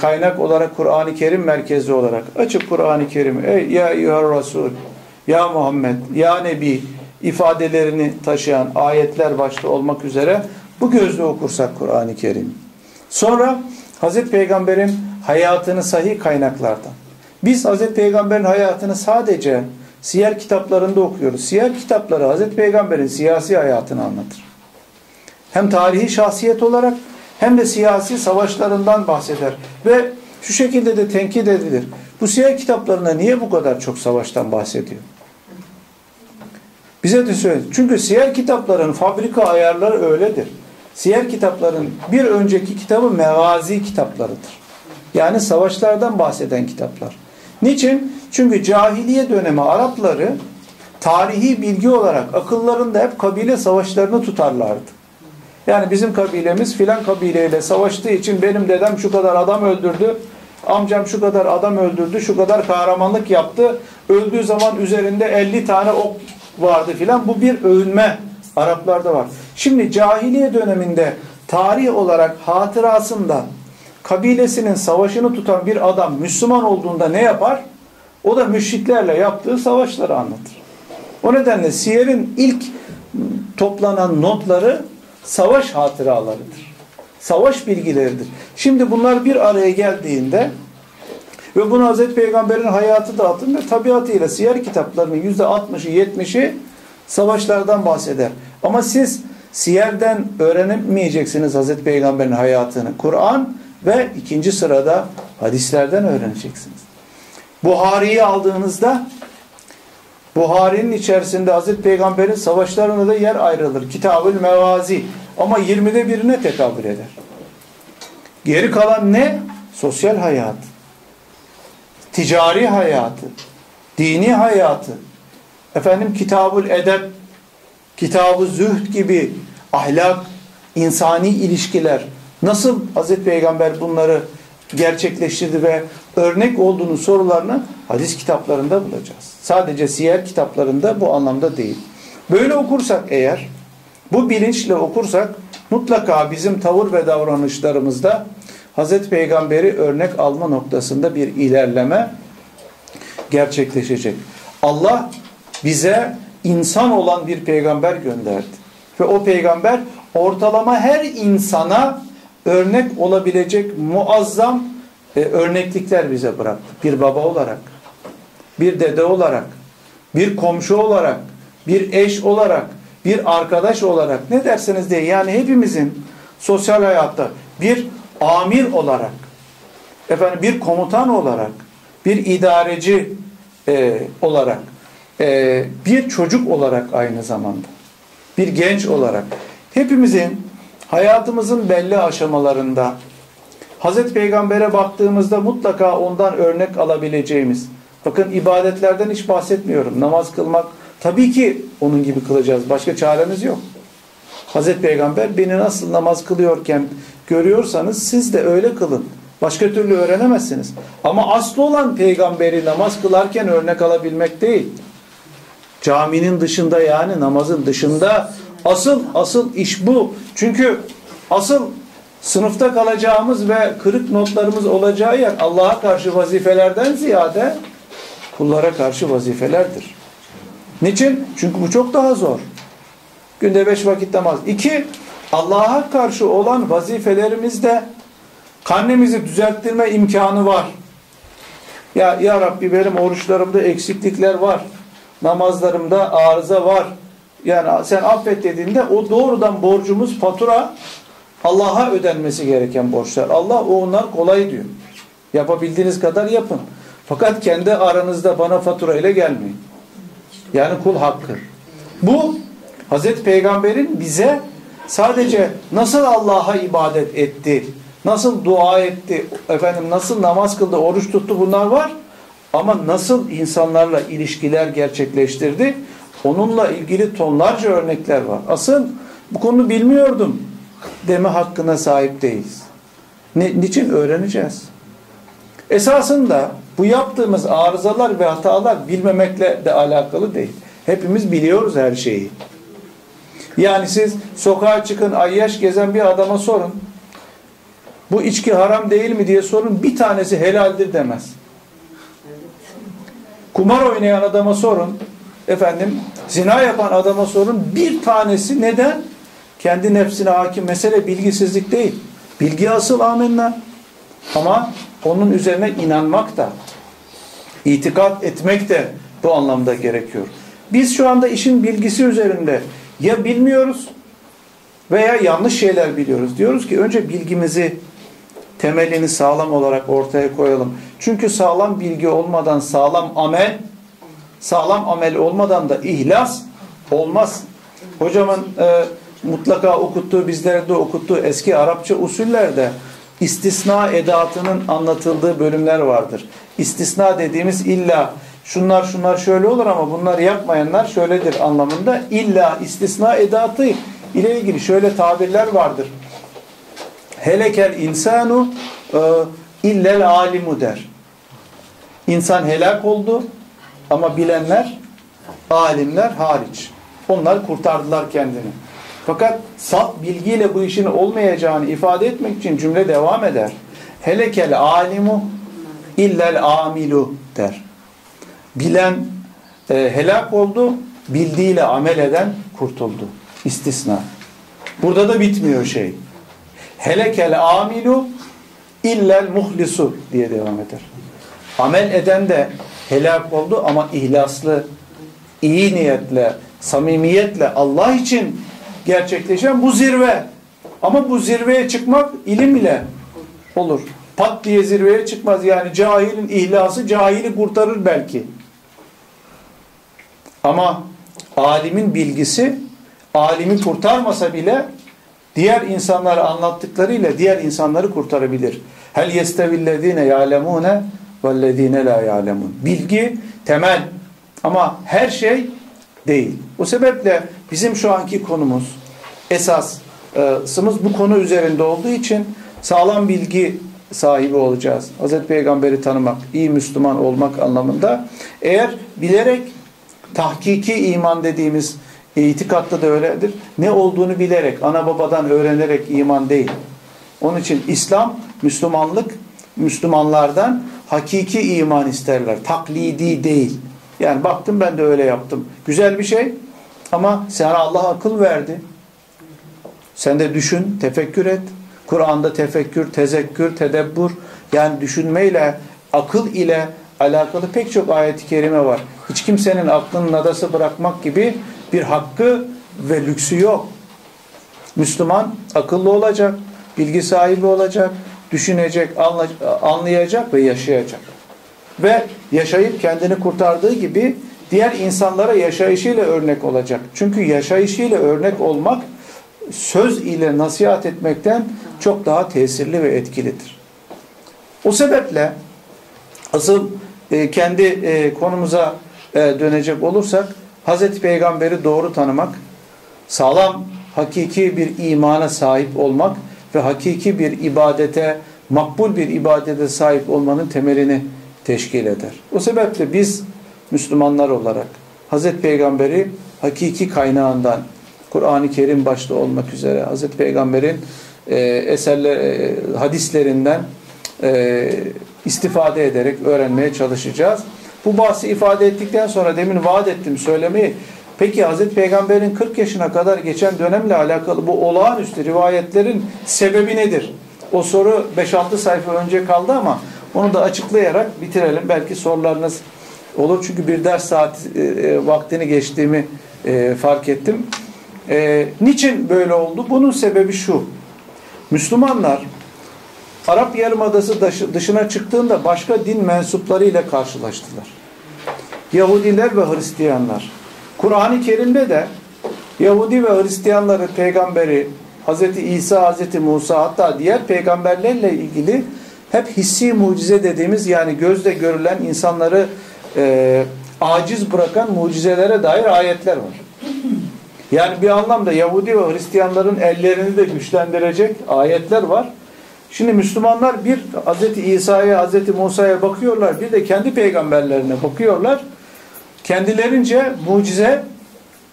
kaynak olarak Kur'an-ı Kerim merkezi olarak açıp Kur'an-ı Kerim ya eyyüher Resul, ya Muhammed, ya Nebi ifadelerini taşıyan ayetler başta olmak üzere bu gözle okursak Kur'an-ı Kerim. Sonra Hazreti Peygamber'in hayatını sahih kaynaklardan. Biz Hazreti Peygamber'in hayatını sadece siyer kitaplarında okuyoruz. Siyer kitapları Hazreti Peygamber'in siyasi hayatını anlatır. Hem tarihi şahsiyet olarak hem de siyasi savaşlarından bahseder. Ve şu şekilde de tenkit edilir. Bu siyer kitaplarında niye bu kadar çok savaştan bahsediyor? Bize de söyledi. Çünkü siyer kitapların fabrika ayarları öyledir. Siyer kitapların bir önceki kitabı mevazi kitaplarıdır. Yani savaşlardan bahseden kitaplar. Niçin? Çünkü cahiliye dönemi Arapları tarihi bilgi olarak akıllarında hep kabile savaşlarını tutarlardı. Yani bizim kabilemiz filan kabileyle savaştığı için benim dedem şu kadar adam öldürdü, amcam şu kadar adam öldürdü, şu kadar kahramanlık yaptı. Öldüğü zaman üzerinde 50 tane ok vardı filan. Bu bir övünme Araplarda var. Şimdi cahiliye döneminde tarih olarak hatırasında kabilesinin savaşını tutan bir adam Müslüman olduğunda ne yapar? O da müşriklerle yaptığı savaşları anlatır. O nedenle siyerin ilk toplanan notları savaş hatıralarıdır. Savaş bilgileridir. Şimdi bunlar bir araya geldiğinde ve bunu Hazreti Peygamber'in hayatı da atın ve tabiatıyla siyer kitaplarının %60'ı 70'i savaşlardan bahseder. Ama siz siyerden öğrenemeyeceksiniz Hazreti Peygamber'in hayatını. Kur'an ve 2. sırada hadislerden öğreneceksiniz. Buhari'yi aldığınızda Buhari'nin içerisinde Hazreti Peygamber'in savaşlarına da yer ayrılır. Kitab-ül Mevazi. Ama 20'de birine tekabül eder. Geri kalan ne? Sosyal hayat, ticari hayatı, dini hayatı. Efendim Kitab-ül Edeb, Kitab-ı Zühd gibi ahlak, insani ilişkiler. Nasıl Hazreti Peygamber bunları gerçekleştirdi ve örnek olduğunu sorularını hadis kitaplarında bulacağız. Sadece siyer kitaplarında bu anlamda değil. Böyle okursak eğer, bu bilinçle okursak mutlaka bizim tavır ve davranışlarımızda Hazreti Peygamber'i örnek alma noktasında bir ilerleme gerçekleşecek. Allah bize insan olan bir peygamber gönderdi. Ve o peygamber ortalama her insana örnek olabilecek muazzam örneklikler bize bıraktı. Bir baba olarak, bir dede olarak, bir komşu olarak, bir eş olarak, bir arkadaş olarak ne derseniz deyin. Yani hepimizin sosyal hayatta bir amir olarak, efendim bir komutan olarak, bir idareci olarak, bir çocuk olarak aynı zamanda, bir genç olarak hepimizin hayatımızın belli aşamalarında Hazreti Peygamber'e baktığımızda mutlaka ondan örnek alabileceğimiz, bakın ibadetlerden hiç bahsetmiyorum. Namaz kılmak tabii ki onun gibi kılacağız. Başka çaremiz yok. Hazreti Peygamber beni nasıl namaz kılıyorken görüyorsanız siz de öyle kılın. Başka türlü öğrenemezsiniz. Ama aslı olan peygamberi namaz kılarken örnek alabilmek değil. Caminin dışında, yani namazın dışında asıl iş bu. Çünkü asıl sınıfta kalacağımız ve kırık notlarımız olacağı yer Allah'a karşı vazifelerden ziyade kullara karşı vazifelerdir. Niçin? Çünkü bu çok daha zor. Günde 5 vakit namaz. 2. Allah'a karşı olan vazifelerimizde karnemizi düzelttirme imkanı var. Ya Rabbi, benim oruçlarımda eksiklikler var. Namazlarımda arıza var. Yani sen affet dediğinde o doğrudan borcumuz, fatura, Allah'a ödenmesi gereken borçlar. Allah onlar kolay diyor. Yapabildiğiniz kadar yapın. Fakat kendi aranızda bana fatura ile gelmeyin. Yani kul hakkı. Bu Hazreti Peygamber'in bize sadece nasıl Allah'a ibadet etti, nasıl dua etti, nasıl namaz kıldı, oruç tuttu, bunlar var. Ama nasıl insanlarla ilişkiler gerçekleştirdi, onunla ilgili tonlarca örnekler var. Asıl bu konuyu bilmiyordum deme hakkına sahip değiliz. Niçin? Öğreneceğiz. Esasında bu yaptığımız arızalar ve hatalar bilmemekle de alakalı değil. Hepimiz biliyoruz her şeyi. Yani siz sokağa çıkın, ayyaş gezen bir adama sorun. Bu içki haram değil mi diye sorun. Bir tanesi helaldir demez. Kumar oynayan adama sorun. Zina yapan adama sorun. Bir tanesi neden? Kendi nefsine hakim. Mesele bilgisizlik değil. Bilgi asıl, amenna. Ama onun üzerine inanmak da, itikat etmek de bu anlamda gerekiyor. Biz şu anda işin bilgisi üzerinde ya bilmiyoruz veya yanlış şeyler biliyoruz. Diyoruz ki önce bilgimizi, temelini sağlam olarak ortaya koyalım. Çünkü sağlam bilgi olmadan sağlam amel, sağlam amel olmadan da ihlas olmaz. Hocamın mutlaka okuttuğu, bizlere de okuttuğu eski Arapça usullerde istisna edatının anlatıldığı bölümler vardır. İstisna dediğimiz illa şunlar şöyle olur ama bunları yapmayanlar şöyledir anlamında illa istisna edatı ile ilgili şöyle tabirler vardır. Helekel insanu illel alimu der. İnsan helak oldu ama bilenler, alimler hariç. Onlar kurtardılar kendini. Fakat salt bilgiyle bu işin olmayacağını ifade etmek için cümle devam eder. Helekel alimu illel amilu der. Bilen helak oldu, bildiğiyle amel eden kurtuldu. İstisna. Burada da bitmiyor şey. Helekel amilu illel muhlisu diye devam eder. Amel eden de helak oldu ama ihlaslı, iyi niyetle, samimiyetle Allah için gerçekleşen bu zirve. Ama bu zirveye çıkmak ilim ile olur. Pat diye zirveye çıkmaz. Yani cahilin ihlası cahili kurtarır belki. Ama alimin bilgisi alimi kurtarmasa bile diğer insanlara anlattıklarıyla diğer insanları kurtarabilir. Hel yestevillezine ya'lemune vellezine la ya'lemun. Bilgi temel ama her şey değil. O sebeple bizim şu anki konumuz, esasımız bu konu üzerinde olduğu için sağlam bilgi sahibi olacağız. Hazreti Peygamber'i tanımak, iyi Müslüman olmak anlamında. Eğer bilerek, tahkiki iman dediğimiz itikatta da öyledir. Ne olduğunu bilerek, ana babadan öğrenerek iman değil. Onun için İslam, Müslümanlık, Müslümanlardan hakiki iman isterler. Taklidi değil. Yani baktım ben de öyle yaptım. Güzel bir şey ama sana Allah akıl verdi. Sen de düşün, tefekkür et. Kur'an'da tefekkür, tezekkür, tedebbür, yani düşünmeyle, akıl ile alakalı pek çok ayet-i kerime var. Hiç kimsenin aklının adası bırakmak gibi bir hakkı ve lüksü yok. Müslüman akıllı olacak, bilgi sahibi olacak, düşünecek, anlayacak ve yaşayacak. Ve yaşayıp kendini kurtardığı gibi diğer insanlara yaşayışıyla örnek olacak. Çünkü yaşayışıyla örnek olmak söz ile nasihat etmekten çok daha tesirli ve etkilidir. O sebeple asıl kendi konumuza dönecek olursak Hazreti Peygamber'i doğru tanımak, sağlam, hakiki bir imana sahip olmak ve hakiki bir ibadete, makbul bir ibadete sahip olmanın temelini teşkil eder. O sebeple biz Müslümanlar olarak Hazreti Peygamber'i hakiki kaynağından, Kur'an-ı Kerim başta olmak üzere Hazreti Peygamber'in hadislerinden istifade ederek öğrenmeye çalışacağız. Bu bahsi ifade ettikten sonra demin vaat ettim söylemeyi. Peki Hazreti Peygamber'in 40 yaşına kadar geçen dönemle alakalı bu olağanüstü rivayetlerin sebebi nedir? O soru 5-6 sayfa önce kaldı ama onu da açıklayarak bitirelim. Belki sorularınız olur. Çünkü bir ders saati vaktini geçtiğimi fark ettim. Niçin böyle oldu? Bunun sebebi şu. Müslümanlar Arap Yarımadası dışına çıktığında başka din mensupları ile karşılaştılar. Yahudiler ve Hristiyanlar. Kur'an-ı Kerim'de de Yahudi ve Hristiyanların peygamberi Hz. İsa, Hz. Musa hatta diğer peygamberlerle ilgili hep hissi mucize dediğimiz yani gözle görülen insanları aciz bırakan mucizelere dair ayetler var. Yani bir anlamda Yahudi ve Hristiyanların ellerini de güçlendirecek ayetler var. Şimdi Müslümanlar bir Hz. İsa'ya, Hz. Musa'ya bakıyorlar, bir de kendi peygamberlerine bakıyorlar. Kendilerince mucize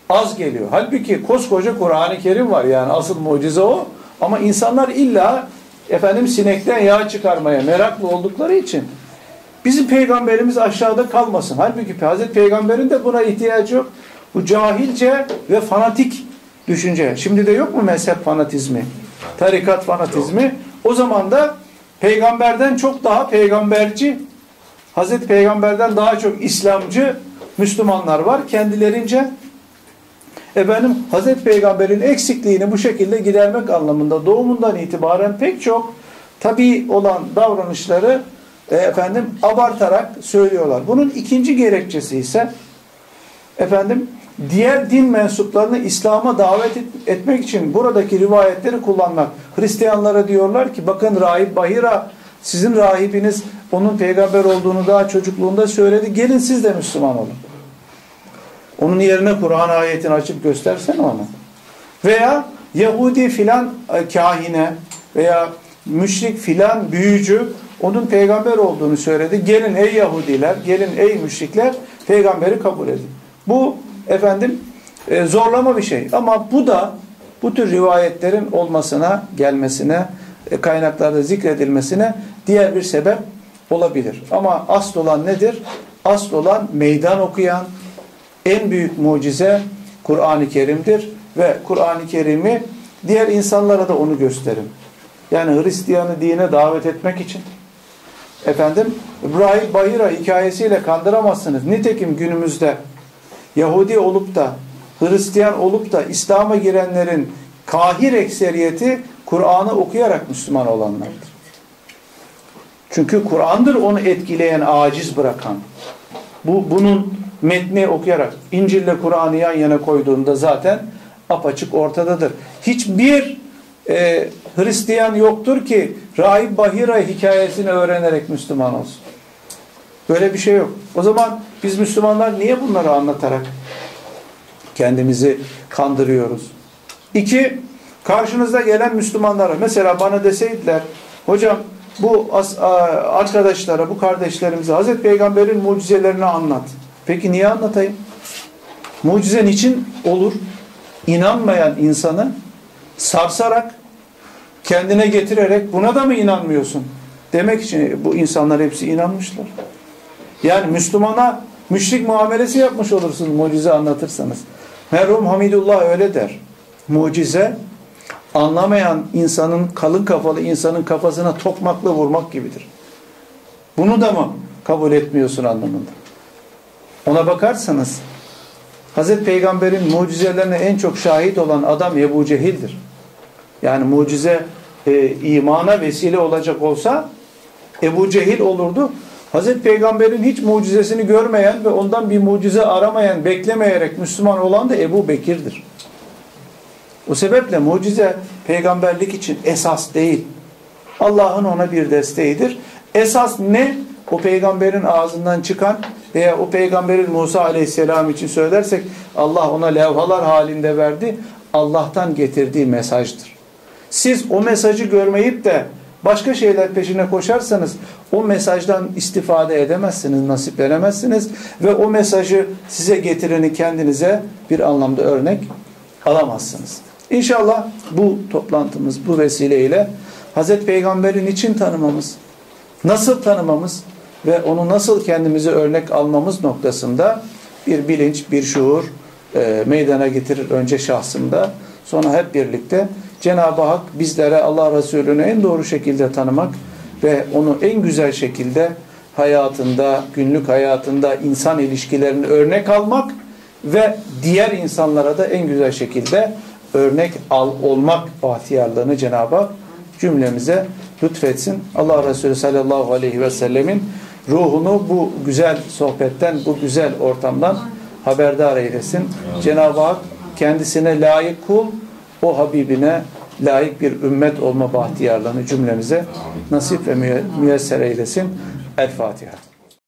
az geliyor. Halbuki koskoca Kur'an-ı Kerim var yani asıl mucize o. Ama insanlar illa sinekten yağ çıkarmaya meraklı oldukları için bizim peygamberimiz aşağıda kalmasın. Halbuki Hazreti Peygamber'in de buna ihtiyacı yok. Bu cahilce ve fanatik düşünce. Şimdi de yok mu mezhep fanatizmi, tarikat fanatizmi? O zaman da peygamberden çok daha peygamberci, Hazreti Peygamber'den daha çok İslamcı Müslümanlar var. Kendilerince Hazreti Peygamber'in eksikliğini bu şekilde gidermek anlamında doğumundan itibaren pek çok tabii olan davranışları abartarak söylüyorlar. Bunun ikinci gerekçesi ise diğer din mensuplarını İslam'a davet etmek için buradaki rivayetleri kullanmak. Hristiyanlara diyorlar ki bakın rahip Bahira sizin rahibiniz onun peygamber olduğunu daha çocukluğunda söyledi. Gelin siz de Müslüman olun. Onun yerine Kur'an ayetini açıp göstersene ona. Veya Yahudi filan kahine veya müşrik filan büyücü onun peygamber olduğunu söyledi. Gelin ey Yahudiler, gelin ey müşrikler peygamberi kabul edin. Bu zorlama bir şey. Ama bu da bu tür rivayetlerin olmasına, gelmesine, kaynaklarda zikredilmesine diğer bir sebep olabilir. Ama asıl olan nedir? Asıl olan meydan okuyan en büyük mucize Kur'an-ı Kerim'dir ve Kur'an-ı Kerim'i diğer insanlara da onu gösterin. Yani Hristiyanı dine davet etmek için. İbrahim Bahira hikayesiyle kandıramazsınız. Nitekim günümüzde Yahudi olup da Hristiyan olup da İslam'a girenlerin kahir ekseriyeti Kur'an'ı okuyarak Müslüman olanlardır. Çünkü Kur'an'dır onu etkileyen, aciz bırakan. Bunun metni okuyarak İncil'le Kur'an'ı yan yana koyduğunda zaten apaçık ortadadır. Hiçbir Hristiyan yoktur ki Rahip Bahira hikayesini öğrenerek Müslüman olsun. Böyle bir şey yok. O zaman biz Müslümanlar niye bunları anlatarak kendimizi kandırıyoruz? İki, karşınızda gelen Müslümanlara mesela bana deseydiler hocam bu arkadaşlara, bu kardeşlerimize Hazreti Peygamber'in mucizelerini anlat. Peki niye anlatayım? Mucize niçin olur? İnanmayan insanı sarsarak, kendine getirerek buna da mı inanmıyorsun? Demek için bu insanlar hepsi inanmışlar. Yani Müslümana müşrik muamelesi yapmış olursunuz mucize anlatırsanız. Merhum Hamidullah öyle der. Mucize anlamayan insanın, kalın kafalı insanın kafasına tokmakla vurmak gibidir. Bunu da mı kabul etmiyorsun anlamında? Ona bakarsanız Hazreti Peygamber'in mucizelerine en çok şahit olan adam Ebu Cehil'dir. Yani mucize imana vesile olacak olsa Ebu Cehil olurdu. Hazreti Peygamber'in hiç mucizesini görmeyen ve ondan bir mucize aramayan, beklemeyerek Müslüman olan da Ebu Bekir'dir. O sebeple mucize peygamberlik için esas değil. Allah'ın ona bir desteğidir. Esas ne? O peygamberin ağzından çıkan veya o peygamberin Musa aleyhisselam için söylersek Allah ona levhalar halinde verdi. Allah'tan getirdiği mesajdır. Siz o mesajı görmeyip de başka şeyler peşine koşarsanız o mesajdan istifade edemezsiniz, nasiplenemezsiniz ve o mesajı size getireni kendinize bir anlamda örnek alamazsınız. İnşallah bu toplantımız bu vesileyle Hazreti Peygamber'in için tanımamız, nasıl tanımamız ve onu nasıl kendimize örnek almamız noktasında bir bilinç, bir şuur meydana getirir önce şahsımda, sonra hep birlikte. Cenab-ı Hak bizlere Allah Resulü'nü en doğru şekilde tanımak ve onu en güzel şekilde hayatında, günlük hayatında insan ilişkilerini örnek almak ve diğer insanlara da en güzel şekilde örnek olmak bahtiyarlığını Cenab-ı Hak cümlemize lütfetsin. Allah Resulü sallallahu aleyhi ve sellemin ruhunu bu güzel sohbetten, bu güzel ortamdan haberdar eylesin. Cenab-ı Hak kendisine layık kul, o Habibine layık bir ümmet olma bahtiyarlığını cümlemize nasip ve müyesser eylesin. El Fatiha.